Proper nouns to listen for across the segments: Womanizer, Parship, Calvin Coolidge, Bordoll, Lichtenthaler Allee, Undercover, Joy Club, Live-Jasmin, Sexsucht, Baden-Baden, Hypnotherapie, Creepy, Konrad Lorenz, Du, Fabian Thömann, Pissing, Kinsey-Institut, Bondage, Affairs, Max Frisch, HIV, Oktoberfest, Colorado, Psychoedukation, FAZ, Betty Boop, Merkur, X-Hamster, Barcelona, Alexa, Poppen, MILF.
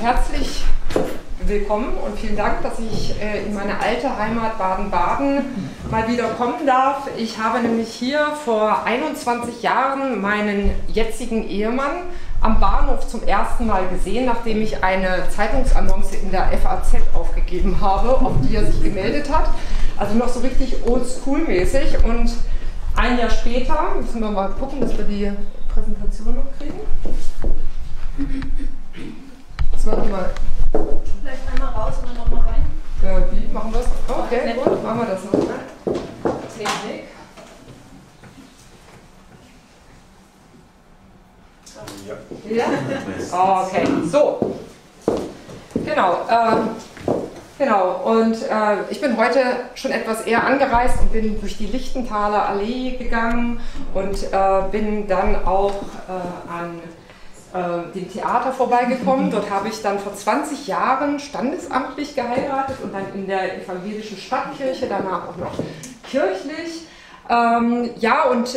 herzlich willkommen und vielen Dank, dass ich in meine alte Heimat Baden-Baden mal wieder kommen darf. Ich habe nämlich hier vor 21 Jahren meinen jetzigen Ehemann am Bahnhof zum ersten Mal gesehen, nachdem ich eine Zeitungsannonce in der FAZ aufgegeben habe, auf die er sich gemeldet hat. Also noch so richtig oldschool-mäßig. Und ein Jahr später, müssen wir mal gucken, dass wir die Präsentation noch kriegen. Jetzt machen wir mal. Vielleicht einmal raus und dann nochmal rein. Ja, wie machen wir das? Okay, gut, machen wir das noch. Technik. Ja. Ja? Okay, so. Genau. Ich bin heute schon etwas eher angereist und bin durch die Lichtenthaler Allee gegangen und bin dann auch an dem Theater vorbeigekommen. Dort habe ich dann vor 20 Jahren standesamtlich geheiratet und dann in der evangelischen Stadtkirche, danach auch noch kirchlich. Ja, und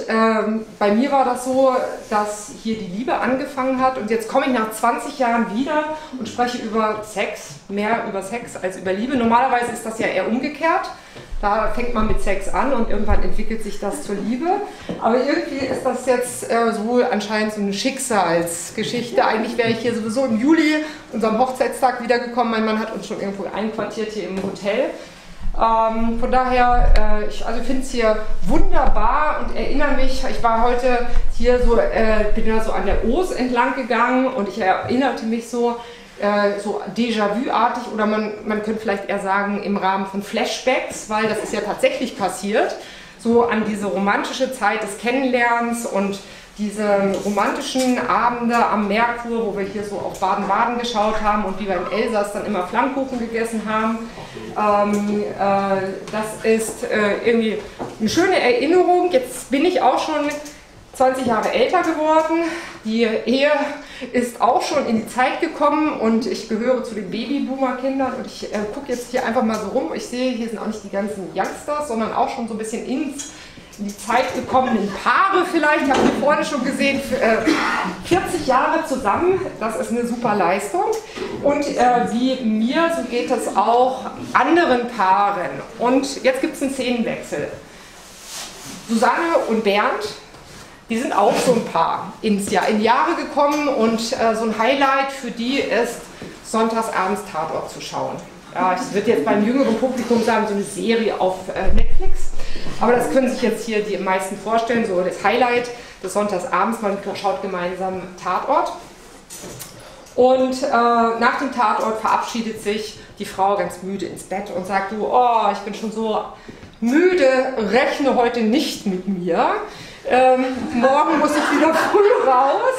bei mir war das so, dass hier die Liebe angefangen hat und jetzt komme ich nach 20 Jahren wieder und spreche über Sex, mehr über Sex als über Liebe. Normalerweise ist das ja eher umgekehrt, da fängt man mit Sex an und irgendwann entwickelt sich das zur Liebe. Aber irgendwie ist das jetzt so anscheinend so eine Schicksalsgeschichte. Eigentlich wäre ich hier sowieso im Juli, unserem Hochzeitstag, wiedergekommen. Mein Mann hat uns schon irgendwo einquartiert hier im Hotel. Von daher, ich finde es hier wunderbar und erinnere mich, ich war heute hier so, bin da so an der Oos entlang gegangen und ich erinnerte mich so, so Déjà-vu-artig oder man könnte vielleicht eher sagen im Rahmen von Flashbacks, weil das ist ja tatsächlich passiert, so an diese romantische Zeit des Kennenlernens und diese romantischen Abende am Merkur, wo wir hier so auf Baden-Baden geschaut haben und wie wir im Elsass dann immer Flammkuchen gegessen haben. Das ist irgendwie eine schöne Erinnerung. Jetzt bin ich auch schon 20 Jahre älter geworden. Die Ehe ist auch schon in die Zeit gekommen und ich gehöre zu den Babyboomer-Kindern und ich gucke jetzt hier einfach mal so rum. Ich sehe, hier sind auch nicht die ganzen Youngsters, sondern auch schon so ein bisschen ins in die Zeit gekommenen Paare vielleicht, habt ihr vorne schon gesehen, 40 Jahre zusammen, das ist eine super Leistung. Und wie mir, so geht es auch anderen Paaren. Und jetzt gibt es einen Szenenwechsel. Susanne und Bernd, die sind auch so ein Paar in Jahre gekommen und so ein Highlight für die ist, sonntagsabends Tatort zu schauen. Ja, ich würde jetzt beim jüngeren Publikum sagen, so eine Serie auf Netflix. Aber das können sich jetzt hier die meisten vorstellen, so das Highlight des Sonntagsabends, man schaut gemeinsam Tatort. Und nach dem Tatort verabschiedet sich die Frau ganz müde ins Bett und sagt, du, oh, ich bin schon so müde, rechne heute nicht mit mir. Morgen muss ich wieder früh raus.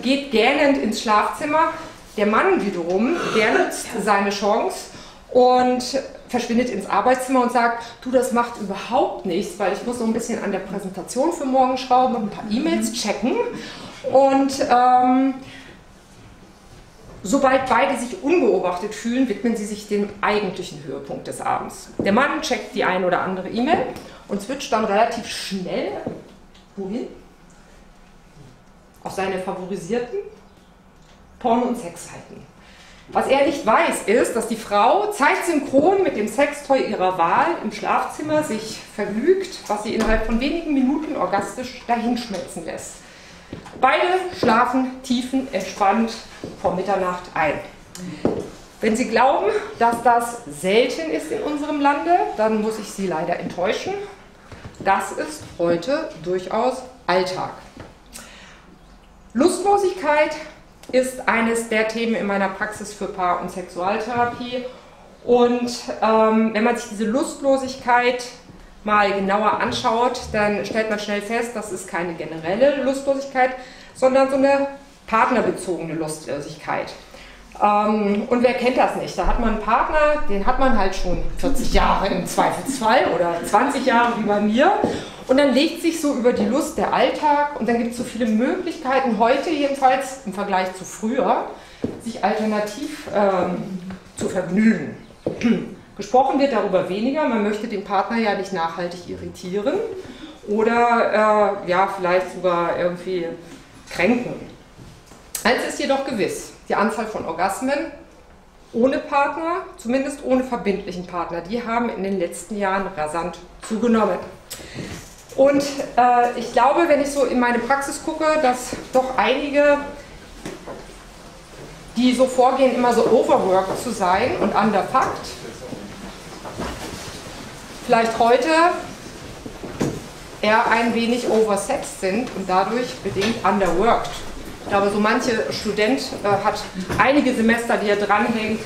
Geht gähnend ins Schlafzimmer. Der Mann wiederum, der nutzt seine Chance und verschwindet ins Arbeitszimmer und sagt, du, das macht überhaupt nichts, weil ich muss so ein bisschen an der Präsentation für morgen schrauben und ein paar E-Mails checken. Und sobald beide sich unbeobachtet fühlen, widmen sie sich dem eigentlichen Höhepunkt des Abends. Der Mann checkt die ein oder andere E-Mail und switcht dann relativ schnell, wohin? Auf seine favorisierten Porno- und Sexseiten. Was er nicht weiß, ist, dass die Frau zeitsynchron mit dem Sextoy ihrer Wahl im Schlafzimmer sich vergnügt, was sie innerhalb von wenigen Minuten orgastisch dahinschmelzen lässt. Beide schlafen tiefenentspannt vor Mitternacht ein. Wenn Sie glauben, dass das selten ist in unserem Lande, dann muss ich Sie leider enttäuschen. Das ist heute durchaus Alltag. Lustlosigkeit ist eines der Themen in meiner Praxis für Paar- und Sexualtherapie. Und wenn man sich diese Lustlosigkeit mal genauer anschaut, dann stellt man schnell fest, dass es keine generelle Lustlosigkeit, sondern so eine partnerbezogene Lustlosigkeit. Und wer kennt das nicht? Da hat man einen Partner, den hat man halt schon 40 Jahre im Zweifelsfall oder 20 Jahre wie bei mir. Und dann legt sich so über die Lust der Alltag und dann gibt es so viele Möglichkeiten, heute jedenfalls im Vergleich zu früher, sich alternativ zu vergnügen. Gesprochen wird darüber weniger, man möchte den Partner ja nicht nachhaltig irritieren oder ja, vielleicht sogar irgendwie kränken. ist jedoch gewiss, die Anzahl von Orgasmen ohne Partner, zumindest ohne verbindlichen Partner, die haben in den letzten Jahren rasant zugenommen. Und ich glaube, wenn ich so in meine Praxis gucke, dass doch einige, die so vorgehen, immer so overworked zu sein und underfucked, vielleicht heute eher ein wenig oversexed sind und dadurch bedingt underworked. Ich glaube, so manche Student hat einige Semester, die er dranhängt,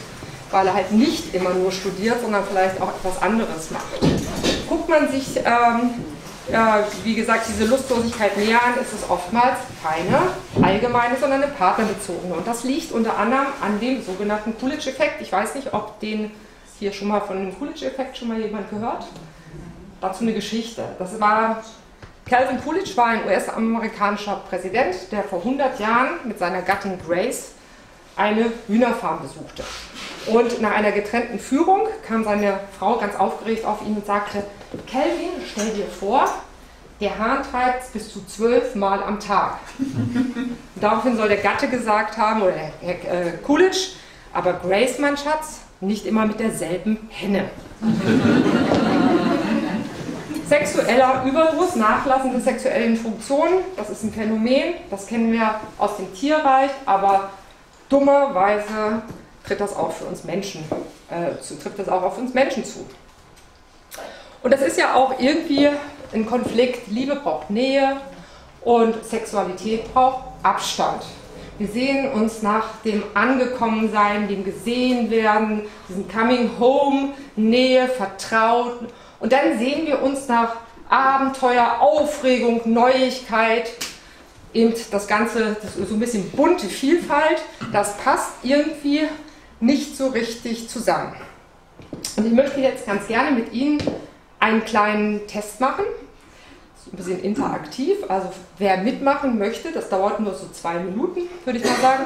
weil er halt nicht immer nur studiert, sondern vielleicht auch etwas anderes macht. Guckt man sich, wie gesagt, diese Lustlosigkeit näher an, ist es oftmals keine allgemeine, sondern eine partnerbezogene. Und das liegt unter anderem an dem sogenannten Coolidge-Effekt. Ich weiß nicht, ob den hier schon mal von dem Coolidge-Effekt schon mal jemand gehört. Dazu eine Geschichte. Das war... Calvin Coolidge war ein US-amerikanischer Präsident, der vor 100 Jahren mit seiner Gattin Grace eine Hühnerfarm besuchte. Und nach einer getrennten Führung kam seine Frau ganz aufgeregt auf ihn und sagte: Calvin, stell dir vor, der Hahn treibt bis zu 12 Mal am Tag. Und daraufhin soll der Gatte gesagt haben, oder Coolidge, aber Grace, mein Schatz, nicht immer mit derselben Henne. Sexueller Überdruss, Nachlassen der sexuellen Funktionen, das ist ein Phänomen, das kennen wir aus dem Tierreich, aber dummerweise tritt das auch für uns Menschen, zu. Und das ist ja auch irgendwie ein Konflikt. Liebe braucht Nähe und Sexualität braucht Abstand. Wir sehen uns nach dem Angekommensein, dem Gesehenwerden, diesem Coming Home, Nähe, Vertrauen. Und dann sehen wir uns nach Abenteuer, Aufregung, Neuigkeit, eben das Ganze, das ist so ein bisschen bunte Vielfalt, das passt irgendwie nicht so richtig zusammen. Und ich möchte jetzt ganz gerne mit Ihnen einen kleinen Test machen, ein bisschen interaktiv, also wer mitmachen möchte, das dauert nur so 2 Minuten, würde ich mal sagen,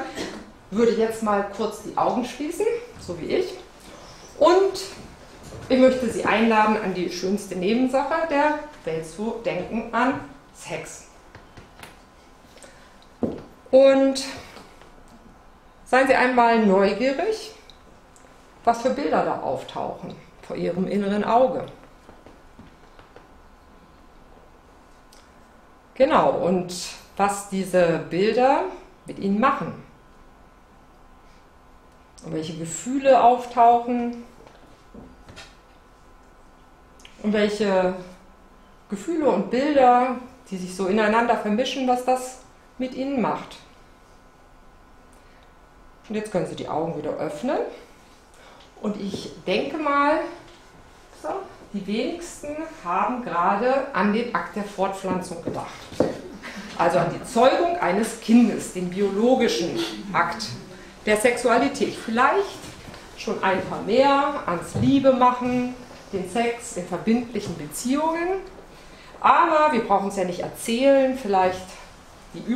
würde jetzt mal kurz die Augen schließen, so wie ich, und ich möchte Sie einladen an die schönste Nebensache der Welt zu denken, an Sex. Und seien Sie einmal neugierig, was für Bilder da auftauchen vor Ihrem inneren Auge. Genau, und was diese Bilder mit Ihnen machen. Und welche Gefühle auftauchen. Und welche Gefühle und Bilder, die sich so ineinander vermischen, was das mit Ihnen macht. Und jetzt können Sie die Augen wieder öffnen. Und ich denke mal, so, die wenigsten haben gerade an den Akt der Fortpflanzung gedacht. Also an die Zeugung eines Kindes, den biologischen Akt der Sexualität. Vielleicht schon ein paar mehr ans Liebe machen, den Sex in verbindlichen Beziehungen, aber wir brauchen es ja nicht erzählen, vielleicht der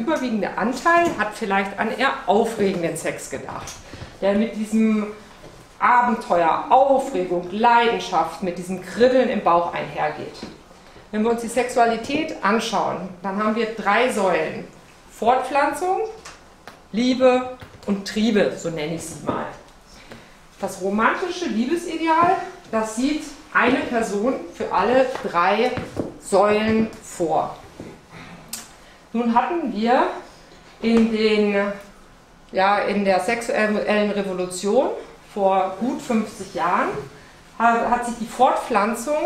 überwiegende Anteil hat vielleicht an eher aufregenden Sex gedacht, der mit diesem Abenteuer, Aufregung, Leidenschaft, mit diesem Kribbeln im Bauch einhergeht. Wenn wir uns die Sexualität anschauen, dann haben wir 3 Säulen, Fortpflanzung, Liebe und Triebe, so nenne ich sie mal. Das romantische Liebesideal, das sieht eine Person für alle 3 Säulen vor. Nun hatten wir in der sexuellen Revolution vor gut 50 Jahren, hat sich die Fortpflanzung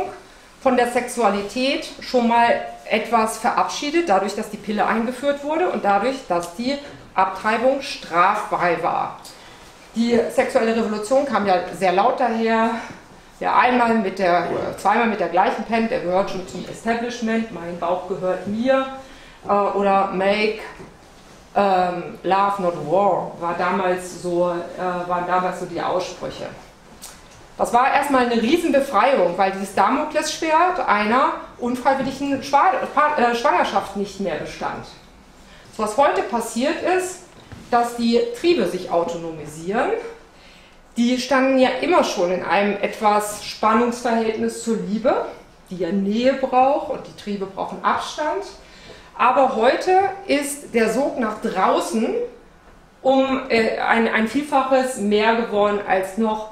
von der Sexualität schon mal etwas verabschiedet, dadurch, dass die Pille eingeführt wurde und dadurch, dass die Abtreibung strafbar war. Die sexuelle Revolution kam ja sehr laut daher, ja, zweimal mit der gleichen Pen, der gehört schon zum Establishment, mein Bauch gehört mir, oder Make Love Not War waren damals so die Aussprüche. Das war erstmal eine Riesenbefreiung, weil dieses Damoklesschwert einer unfreiwilligen Schwangerschaft nicht mehr bestand. So, was heute passiert ist, dass die Triebe sich autonomisieren. Die standen ja immer schon in einem etwas Spannungsverhältnis zur Liebe, die ja Nähe braucht und die Triebe brauchen Abstand. Aber heute ist der Sog nach draußen um ein Vielfaches mehr geworden als noch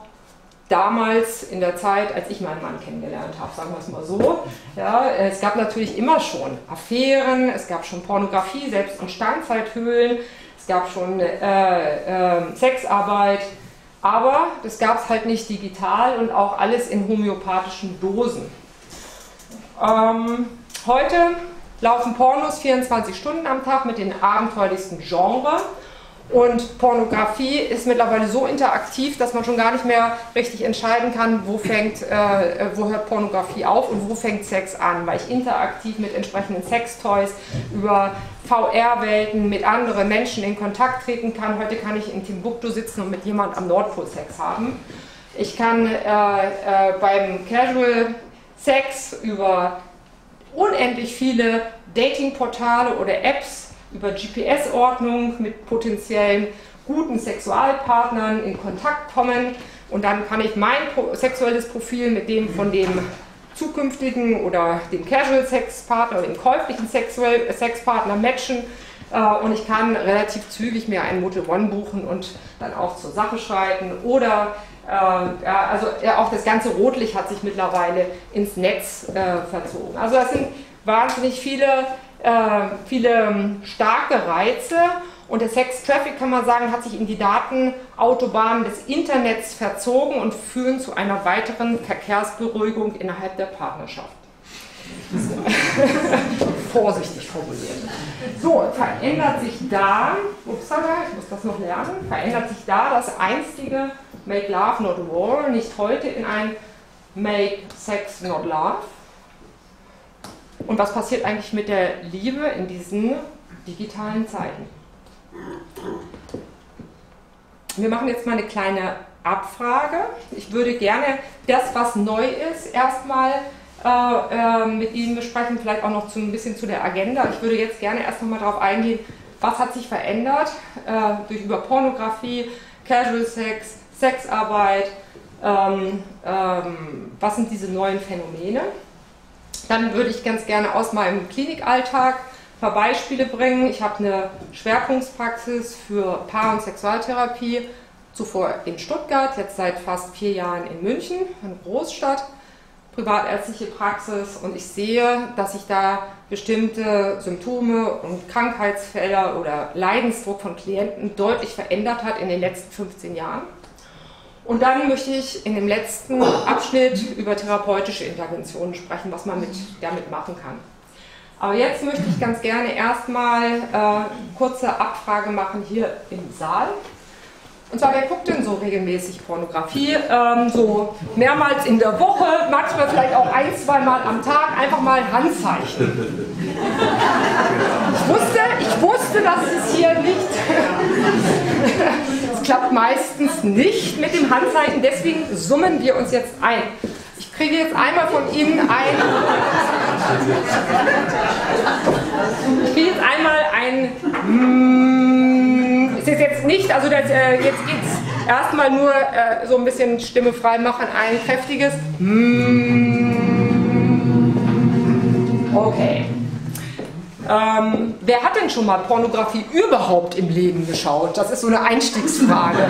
damals in der Zeit, als ich meinen Mann kennengelernt habe, sagen wir es mal so. Ja, es gab natürlich immer schon Affären, es gab schon Pornografie, selbst in Steinzeithöhlen, es gab schon Sexarbeit, aber das gab es halt nicht digital und auch alles in homöopathischen Dosen. Heute laufen Pornos 24 Stunden am Tag mit den abenteuerlichsten Genres. Und Pornografie ist mittlerweile so interaktiv, dass man schon gar nicht mehr richtig entscheiden kann, wo hört Pornografie auf und wo fängt Sex an, weil ich interaktiv mit entsprechenden Sextoys über VR-Welten mit anderen Menschen in Kontakt treten kann. Heute kann ich in Timbuktu sitzen und mit jemandem am Nordpol Sex haben. Ich kann beim Casual Sex über unendlich viele Datingportale oder Apps über GPS-Ordnung mit potenziellen guten Sexualpartnern in Kontakt kommen und dann kann ich mein sexuelles Profil mit dem von dem zukünftigen oder dem Casual-Sex-Partner oder dem käuflichen Sexual-Sex-Partner matchen und ich kann relativ zügig mir ein Motel One buchen und dann auch zur Sache schreiten oder ja, also auch das ganze Rotlicht hat sich mittlerweile ins Netz verzogen. Also das sind wahnsinnig viele starke Reize und der Sex-Traffic, kann man sagen, hat sich in die Datenautobahnen des Internets verzogen und führen zu einer weiteren Verkehrsberuhigung innerhalb der Partnerschaft. Vorsichtig formuliert. So, verändert sich da, upsala, ich muss das noch lernen, verändert sich da das einstige Make Love Not War nicht heute in ein Make Sex Not Love? Und was passiert eigentlich mit der Liebe in diesen digitalen Zeiten? Wir machen jetzt mal eine kleine Abfrage. Ich würde gerne das, was neu ist, erstmal mit Ihnen besprechen, vielleicht auch noch ein bisschen zu der Agenda. Ich würde jetzt gerne erst noch mal darauf eingehen, was hat sich verändert über Pornografie, Casual Sex, Sexarbeit, was sind diese neuen Phänomene? Dann würde ich ganz gerne aus meinem Klinikalltag ein paar Beispiele bringen. Ich habe eine Schwerpunktpraxis für Paar- und Sexualtherapie, zuvor in Stuttgart, jetzt seit fast 4 Jahren in München, eine Großstadt, privatärztliche Praxis und ich sehe, dass ich da bestimmte Symptome und Krankheitsfelder oder Leidensdruck von Klienten deutlich verändert hat in den letzten 15 Jahren. Und dann möchte ich in dem letzten Abschnitt über therapeutische Interventionen sprechen, was man damit machen kann. Aber jetzt möchte ich ganz gerne erstmal kurze Abfrage machen hier im Saal. Und zwar, wer guckt denn so regelmäßig Pornografie? So mehrmals in der Woche, manchmal vielleicht auch 1-, 2-mal am Tag, einfach mal ein Handzeichen. Ich wusste, dass es hier nicht... Es klappt meistens nicht mit dem Handzeichen, deswegen summen wir uns jetzt ein. Ich kriege jetzt einmal von Ihnen ein... Ist es jetzt nicht, also das, jetzt geht es erstmal nur so ein bisschen Stimme frei machen, ein kräftiges... Okay. Wer hat denn schon mal Pornografie überhaupt im Leben geschaut? Das ist so eine Einstiegsfrage.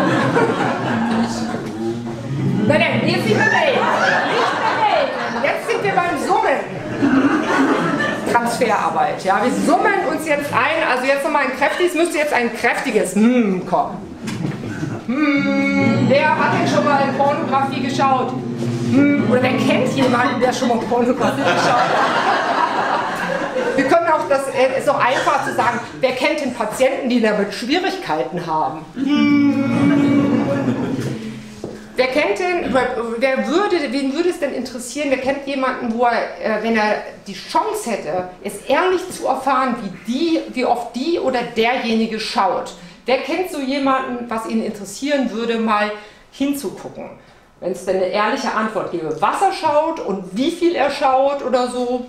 Nein, jetzt nicht mehr weg. Jetzt sind wir beim Summen. Transferarbeit, ja. Wir summen uns jetzt ein. Also jetzt nochmal ein kräftiges, müsste jetzt ein kräftiges kommen. Wer hat denn schon mal Pornografie geschaut? Oder wer kennt jemanden, der schon mal Pornografie geschaut hat? Wir können auch, das ist auch einfach zu sagen, wer kennt den Patienten, die damit Schwierigkeiten haben? Wer kennt denn, wen würde es denn interessieren, wer kennt jemanden, wo er, wenn er die Chance hätte, es ehrlich zu erfahren, wie oft die oder derjenige schaut? Wer kennt so jemanden, was ihn interessieren würde, mal hinzugucken? Wenn es denn eine ehrliche Antwort gäbe, was er schaut und wie viel er schaut oder so,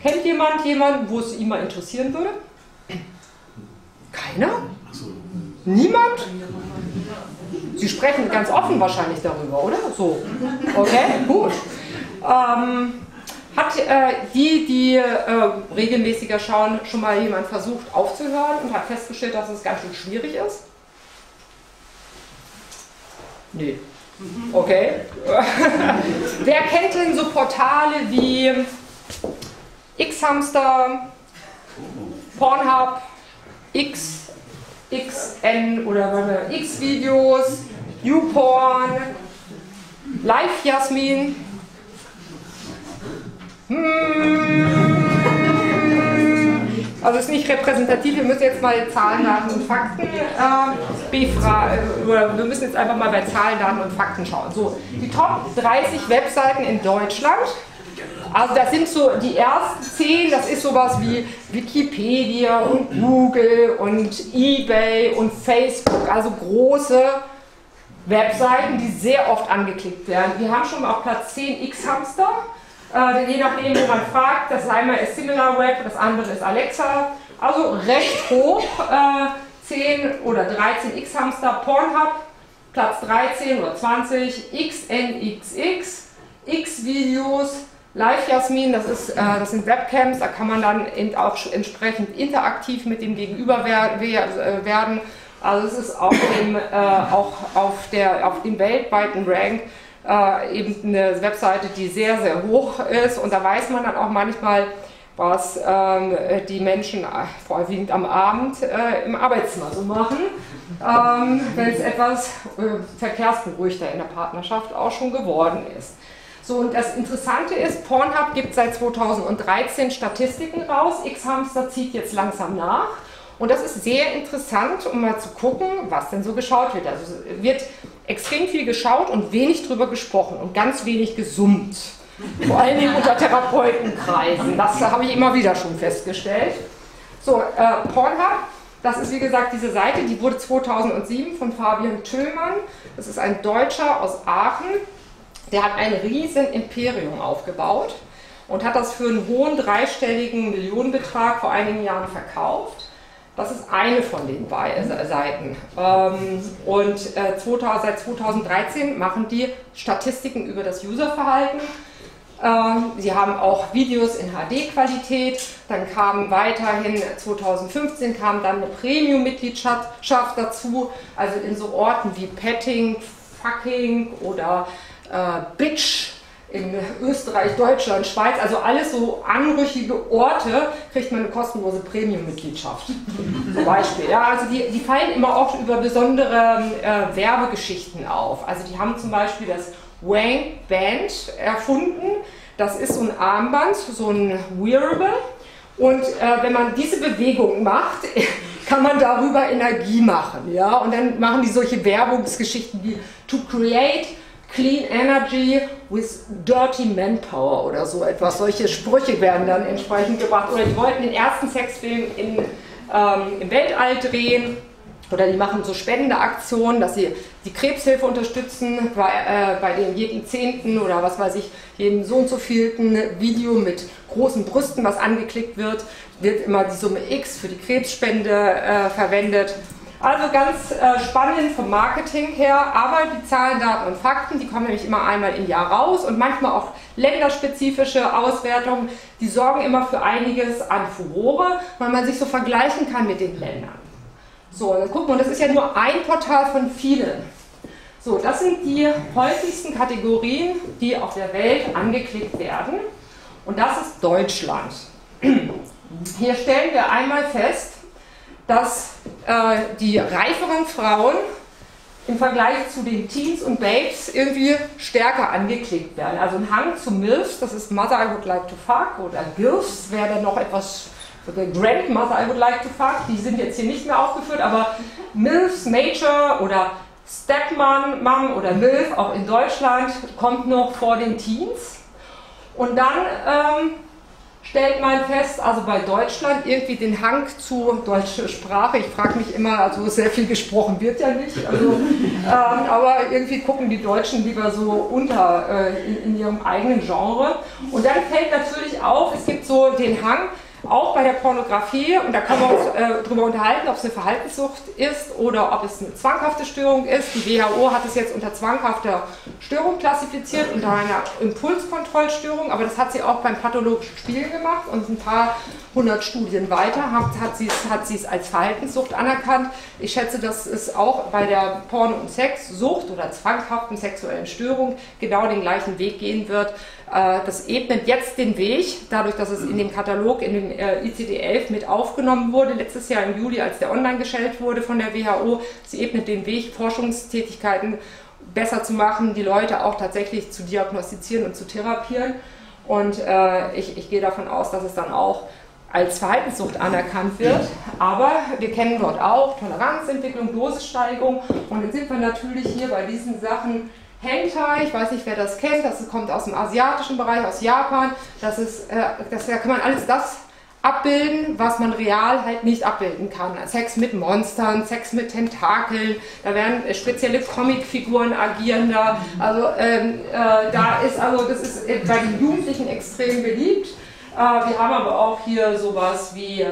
Kennt jemand jemanden, wo es ihn mal interessieren würde? Keiner? Niemand? Sie sprechen ganz offen wahrscheinlich darüber, oder? So. Okay, gut. Hat die regelmäßiger schauen, schon mal jemand versucht aufzuhören und hat festgestellt, dass es ganz schön schwierig ist? Nee. Okay. Wer kennt denn so Portale wie X-Hamster, Pornhub, XN oder X-Videos, YouPorn, Live-Jasmin? Also ist nicht repräsentativ, wir müssen jetzt mal Zahlen, Daten und Fakten wir müssen jetzt einfach mal bei Zahlen, Daten und Fakten schauen. So, die Top 30 Webseiten in Deutschland, also das sind so die ersten 10, das ist sowas wie Wikipedia und Google und eBay und Facebook, also große Webseiten, die sehr oft angeklickt werden. Wir haben schon mal auf Platz 10 X-Hamster. Je nachdem, wo man fragt, das eine ist SimilarWeb, das andere ist Alexa, also recht hoch, 10 oder 13 X-Hamster, Pornhub, Platz 13 oder 20, XNXX, X-Videos, Live-Jasmin, das sind Webcams, da kann man dann auch entsprechend interaktiv mit dem Gegenüber werden, also es ist auf dem weltweiten Rank eben eine Webseite, die sehr, sehr hoch ist, und da weiß man dann auch manchmal, was die Menschen vorwiegend am Abend im Arbeitszimmer so machen, wenn es etwas verkehrsberuhigter in der Partnerschaft auch schon geworden ist. So, und das Interessante ist, Pornhub gibt seit 2013 Statistiken raus, X-Hamster zieht jetzt langsam nach, und das ist sehr interessant, um mal zu gucken, was denn so geschaut wird. Also wird extrem viel geschaut und wenig drüber gesprochen und ganz wenig gesummt. Vor allen Dingen unter Therapeutenkreisen. Das habe ich immer wieder schon festgestellt. So, Pornhub, das ist wie gesagt diese Seite, die wurde 2007 von Fabian Thömann, das ist ein Deutscher aus Aachen, der hat ein riesen Imperium aufgebaut und hat das für einen hohen dreistelligen Millionenbetrag vor einigen Jahren verkauft. Das ist eine von den Seiten. Und seit 2013 machen die Statistiken über das Userverhalten. Sie haben auch Videos in HD-Qualität. Dann kam weiterhin 2015 kam dann eine Premium-Mitgliedschaft dazu. Also in so Orten wie Petting, Fucking oder Bitch in Österreich, Deutschland, Schweiz, also alles so anrüchige Orte, kriegt man eine kostenlose Premium-Mitgliedschaft zum Beispiel. Ja, also die fallen immer oft über besondere Werbegeschichten auf. Also die haben zum Beispiel das Wang Band erfunden. Das ist so ein Armband, so ein Wearable. Und wenn man diese Bewegung macht, kann man darüber Energie machen. Ja? Und dann machen die solche Werbungsgeschichten wie to create clean energy with dirty manpower oder so etwas. Solche Sprüche werden dann entsprechend gebracht. Oder die wollten den ersten Sexfilm im Weltall drehen. Oder die machen so Spendeaktionen, dass sie die Krebshilfe unterstützen, bei dem jeden 10. oder was weiß ich, jedem so und so vielten Video mit großen Brüsten, was angeklickt wird, wird immer die Summe X für die Krebsspende verwendet. Also ganz spannend vom Marketing her, aber die Zahlen, Daten und Fakten, die kommen nämlich immer einmal im Jahr raus und manchmal auch länderspezifische Auswertungen, die sorgen immer für einiges an Furore, weil man sich so vergleichen kann mit den Ländern. So, dann gucken wir, und das ist ja nur ein Portal von vielen. So, das sind die häufigsten Kategorien, die auf der Welt angeklickt werden, und das ist Deutschland. Hier stellen wir einmal fest, dass die reiferen Frauen im Vergleich zu den Teens und Babes irgendwie stärker angeklickt werden. Also ein Hang zu MILFs, das ist Mother I Would Like to Fuck, oder GILFs wäre dann noch etwas, Grandmother I Would Like to Fuck, die sind jetzt hier nicht mehr aufgeführt, aber MILFs, Nature oder Stepmom oder MILF, auch in Deutschland, kommt noch vor den Teens. Und dann stellt man fest, also bei Deutschland irgendwie den Hang zu deutscher Sprache. Ich frage mich immer, also sehr viel gesprochen wird ja nicht, also, aber irgendwie gucken die Deutschen lieber so unter in ihrem eigenen Genre. Und dann fällt natürlich auf, es gibt so den Hang auch bei der Pornografie, und da können wir uns drüber unterhalten, ob es eine Verhaltenssucht ist oder ob es eine zwanghafte Störung ist. Die WHO hat es jetzt unter zwanghafter Störung klassifiziert, unter einer Impulskontrollstörung, aber das hat sie auch beim pathologischen Spiegel gemacht, und ein paar hundert Studien weiter hat sie es als Verhaltenssucht anerkannt. Ich schätze, das ist auch bei der Porno- und Sexsucht oder zwanghaften sexuellen Störung genau den gleichen Weg gehen wird. Das ebnet jetzt den Weg, dadurch, dass es in dem Katalog, in dem ICD-11 mit aufgenommen wurde, letztes Jahr im Juli, als der online gestellt wurde von der WHO. Es ebnet den Weg, Forschungstätigkeiten besser zu machen, die Leute auch tatsächlich zu diagnostizieren und zu therapieren. Und ich gehe davon aus, dass es dann auch als Verhaltenssucht anerkannt wird, aber wir kennen dort auch Toleranzentwicklung, Dosissteigerung, und jetzt sind wir natürlich hier bei diesen Sachen Hentai, ich weiß nicht, wer das kennt, das kommt aus dem asiatischen Bereich, aus Japan, das ist, da kann man alles das abbilden, was man real halt nicht abbilden kann. Sex mit Monstern, Sex mit Tentakeln, da werden spezielle Comicfiguren agieren da, also das ist bei den Jugendlichen extrem beliebt. Wir haben aber auch hier sowas wie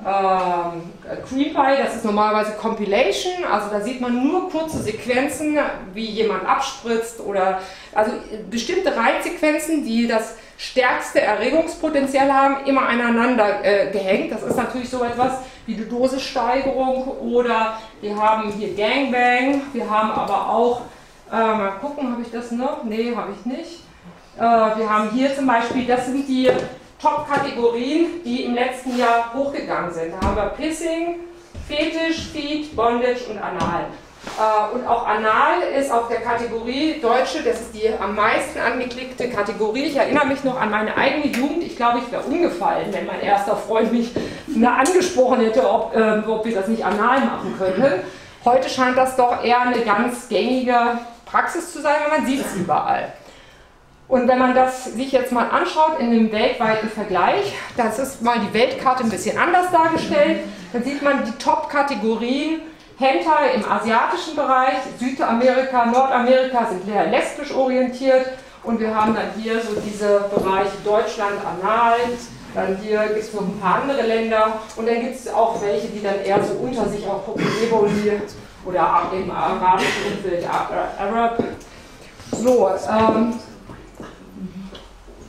Creepy, das ist normalerweise Compilation, also da sieht man nur kurze Sequenzen, wie jemand abspritzt oder also bestimmte Reizsequenzen, die das stärkste Erregungspotenzial haben, immer aneinander gehängt. Das ist natürlich so etwas wie die Dosissteigerung, oder wir haben hier Gangbang, wir haben aber auch, mal gucken, habe ich das noch? Nee, habe ich nicht. Wir haben hier zum Beispiel, das sind die Top-Kategorien, die im letzten Jahr hochgegangen sind. Da haben wir Pissing, Fetisch, Feed, Bondage und Anal. Und auch Anal ist auf der Kategorie Deutsche, das ist die am meisten angeklickte Kategorie. Ich erinnere mich noch an meine eigene Jugend. Ich glaube, ich wäre umgefallen, wenn mein erster Freund mich angesprochen hätte, ob wir das nicht anal machen könnten. Heute scheint das doch eher eine ganz gängige Praxis zu sein, weil man sieht es überall. Und wenn man das sich jetzt mal anschaut in dem weltweiten Vergleich, das ist mal die Weltkarte ein bisschen anders dargestellt, dann sieht man die Top-Kategorien Hentai im asiatischen Bereich, Südamerika, Nordamerika sind eher lesbisch orientiert, und wir haben dann hier so diese Bereiche Deutschland, Anal, dann hier gibt es noch ein paar andere Länder, und dann gibt es auch welche, die dann eher so unter sich auch Populeboli oder im arabischen Umfeld, Arab. So,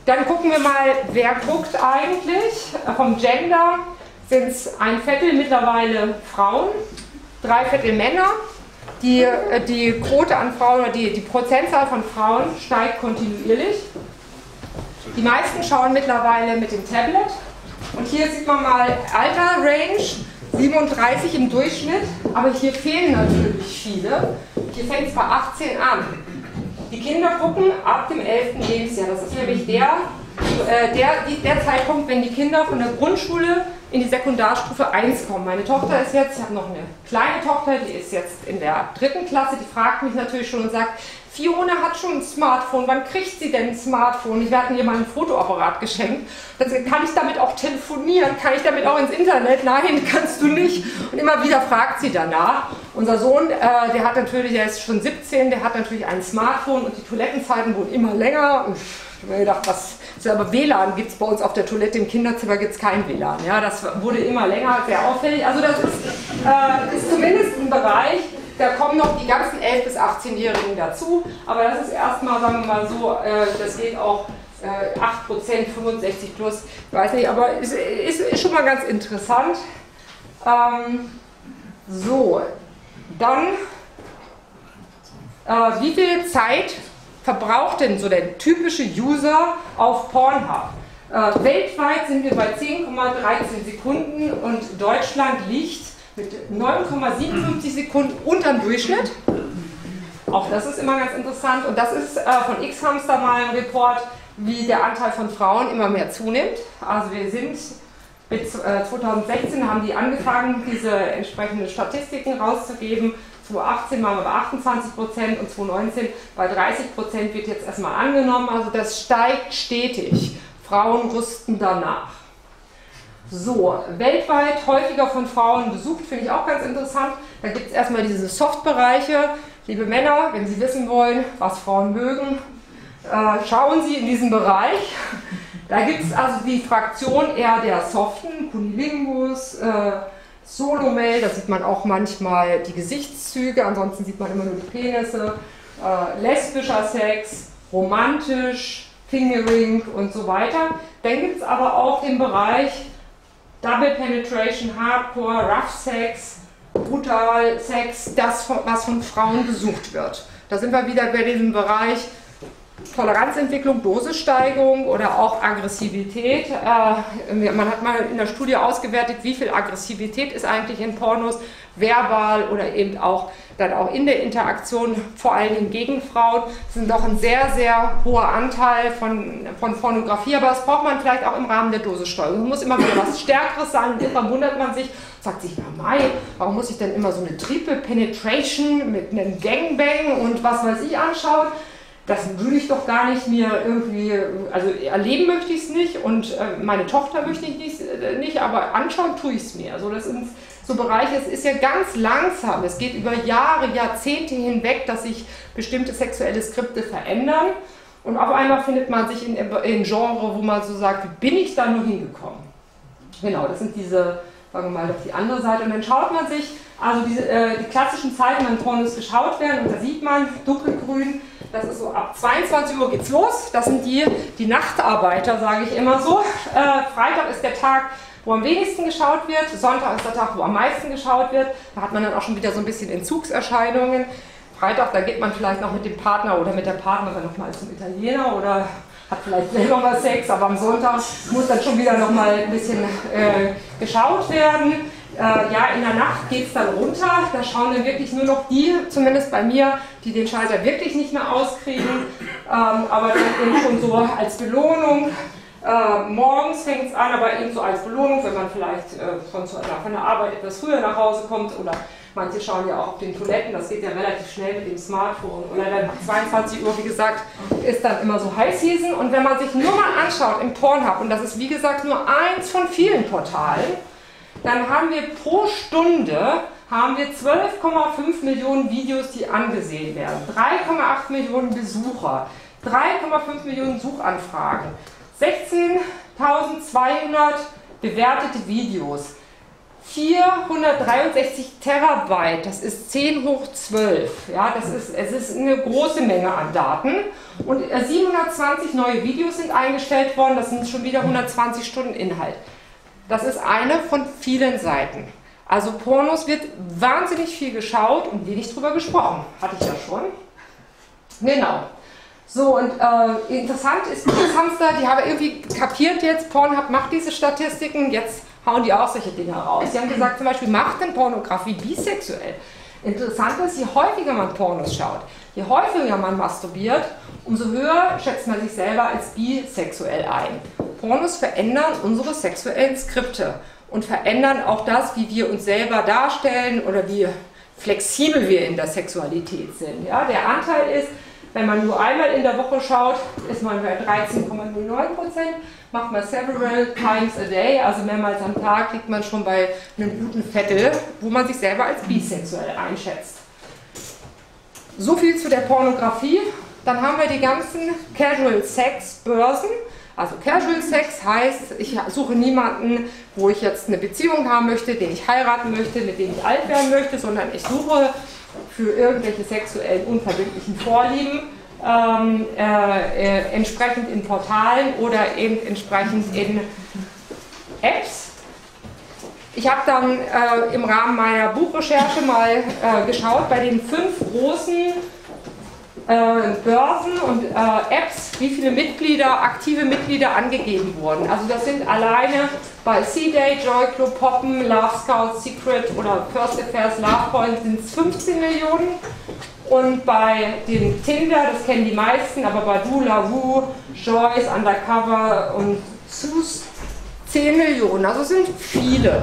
dann gucken wir mal, wer guckt eigentlich. Vom Gender sind es 1/4 mittlerweile Frauen, 3/4 Männer. Die Quote an Frauen oder die Prozentzahl von Frauen steigt kontinuierlich. Die meisten schauen mittlerweile mit dem Tablet. Und hier sieht man mal Alter-Range, 37 im Durchschnitt. Aber hier fehlen natürlich viele. Hier fängt es bei 18 an. Die Kinder gucken ab dem 11. Lebensjahr. Das ist nämlich der Zeitpunkt, wenn die Kinder von der Grundschule in die Sekundarstufe 1 kommen. Meine Tochter ist jetzt, ich habe noch eine kleine Tochter, die ist jetzt in der 3. Klasse, die fragt mich natürlich schon und sagt, Fiona hat schon ein Smartphone, wann kriegt sie denn ein Smartphone? Ich werde ihr mal ein Fotoapparat geschenkt. Dann kann ich damit auch telefonieren? Kann ich damit auch ins Internet? Nein, kannst du nicht. Und immer wieder fragt sie danach. Unser Sohn, der ist schon 17, der hat natürlich ein Smartphone, und die Toilettenzeiten wurden immer länger. Und ich habe mir gedacht, aber WLAN gibt es bei uns auf der Toilette, im Kinderzimmer gibt es kein WLAN. Ja, das wurde immer länger, sehr auffällig. Also das ist zumindest ein Bereich, da kommen noch die ganzen 11- bis 18-Jährigen dazu, aber das ist erstmal, sagen wir mal so, das geht auch 8%, 65 plus, weiß nicht, aber ist schon mal ganz interessant. So, dann, wie viel Zeit verbraucht denn so der typische User auf Pornhub? Weltweit sind wir bei 10,13 Sekunden und Deutschland liegt mit 9,57 Sekunden unterm Durchschnitt. Auch das ist immer ganz interessant, und das ist von X-Hamster mal ein Report, wie der Anteil von Frauen immer mehr zunimmt. Also wir sind bis 2016 haben die angefangen, diese entsprechenden Statistiken rauszugeben. 2018 waren wir bei 28% und 2019 bei 30% wird jetzt erstmal angenommen. Also das steigt stetig. Frauen rüsten danach. So, weltweit häufiger von Frauen besucht, finde ich auch ganz interessant. Da gibt es erstmal diese Soft-Bereiche. Liebe Männer, wenn Sie wissen wollen, was Frauen mögen, schauen Sie in diesen Bereich. Da gibt es also die Fraktion eher der soften, Kunilingus, Solo-Mail, da sieht man auch manchmal die Gesichtszüge, ansonsten sieht man immer nur die Penisse, lesbischer Sex, romantisch, Fingering und so weiter. Dann gibt es aber auch den Bereich Double Penetration, Hardcore, Rough Sex, brutal Sex, das, was von Frauen gesucht wird. Da sind wir wieder bei diesem Bereich Toleranzentwicklung, Dosissteigerung oder auch Aggressivität. Man hat mal in der Studie ausgewertet, wie viel Aggressivität ist eigentlich in Pornos, verbal oder eben auch dann auch in der Interaktion, vor allen Dingen gegen Frauen. Das sind doch ein sehr, sehr hoher Anteil von Pornografie, aber das braucht man vielleicht auch im Rahmen der Dosissteuerung. Es muss immer wieder was Stärkeres sein und irgendwann wundert man sich, sagt sich, na mei, warum muss ich denn immer so eine Triple Penetration mit einem Gangbang und was weiß ich anschauen? Das würde ich doch gar nicht mir irgendwie, also erleben möchte ich es nicht und meine Tochter möchte ich nicht, aber anschauen tue ich es mir. Also das sind so Bereiche, es ist ja ganz langsam, es geht über Jahre, Jahrzehnte hinweg, dass sich bestimmte sexuelle Skripte verändern und auf einmal findet man sich in Genre, wo man so sagt, wie bin ich da nur hingekommen? Genau, das sind diese, sagen wir mal, auf die andere Seite und dann schaut man sich, also die klassischen Zeiten, wenn Pornos geschaut werden und da sieht man, dunkelgrün, das ist so ab 22 Uhr geht's los, das sind die Nachtarbeiter, sage ich immer so. Freitag ist der Tag, wo am wenigsten geschaut wird, Sonntag ist der Tag, wo am meisten geschaut wird, da hat man dann auch schon wieder so ein bisschen Entzugserscheinungen. Freitag, da geht man vielleicht noch mit dem Partner oder mit der Partnerin nochmal zum Italiener oder hat vielleicht selber mal Sex, aber am Sonntag muss dann schon wieder nochmal ein bisschen geschaut werden. Ja, in der Nacht geht es dann runter, da schauen dann wirklich nur noch die, zumindest bei mir, die den Schalter wirklich nicht mehr auskriegen, aber dann eben schon so als Belohnung. Morgens fängt es an, aber eben so als Belohnung, wenn man vielleicht von der Arbeit etwas früher nach Hause kommt oder manche schauen ja auch auf den Toiletten, das geht ja relativ schnell mit dem Smartphone. Oder dann ab 22 Uhr, wie gesagt, ist dann immer so High Season und wenn man sich nur mal anschaut im Pornhub, und das ist wie gesagt nur eins von vielen Portalen, dann haben wir pro Stunde 12,5 Millionen Videos, die angesehen werden, 3,8 Millionen Besucher, 3,5 Millionen Suchanfragen, 16.200 bewertete Videos, 463 Terabyte, das ist 10 hoch 12, ja, es ist eine große Menge an Daten und 720 neue Videos sind eingestellt worden, das sind schon wieder 120 Stunden Inhalt. Das ist eine von vielen Seiten. Also Pornos wird wahnsinnig viel geschaut und wenig drüber gesprochen. Hatte ich ja schon. Genau. So, und interessant ist, X-Hamster, die haben irgendwie kapiert jetzt, Pornhub macht diese Statistiken, jetzt hauen die auch solche Dinge raus. Die haben gesagt zum Beispiel, macht denn Pornografie bisexuell? Interessant ist, je häufiger man Pornos schaut, je häufiger man masturbiert, umso höher schätzt man sich selber als bisexuell ein. Pornos verändern unsere sexuellen Skripte und verändern auch das, wie wir uns selber darstellen oder wie flexibel wir in der Sexualität sind. Ja, der Anteil ist, wenn man nur einmal in der Woche schaut, ist man bei 13,09%, macht man several times a day, also mehrmals am Tag liegt man schon bei einem guten Viertel, wo man sich selber als bisexuell einschätzt. So viel zu der Pornografie. Dann haben wir die ganzen Casual-Sex-Börsen. Also Casual Sex heißt, ich suche niemanden, wo ich jetzt eine Beziehung haben möchte, den ich heiraten möchte, mit dem ich alt werden möchte, sondern ich suche für irgendwelche sexuellen unverbindlichen Vorlieben entsprechend in Portalen oder eben entsprechend in Apps. Ich habe dann im Rahmen meiner Buchrecherche mal geschaut bei den 5 großen Börsen und Apps, wie viele Mitglieder, aktive Mitglieder angegeben wurden. Also das sind alleine bei C-Day, Joyclub, Poppen, Love Scouts, Secret oder First Affairs, Lovepoint sind es 15 Millionen. Und bei dem Tinder, das kennen die meisten, aber bei Du, LaVou, Joyce, Undercover und Sus 10 Millionen. Also es sind viele.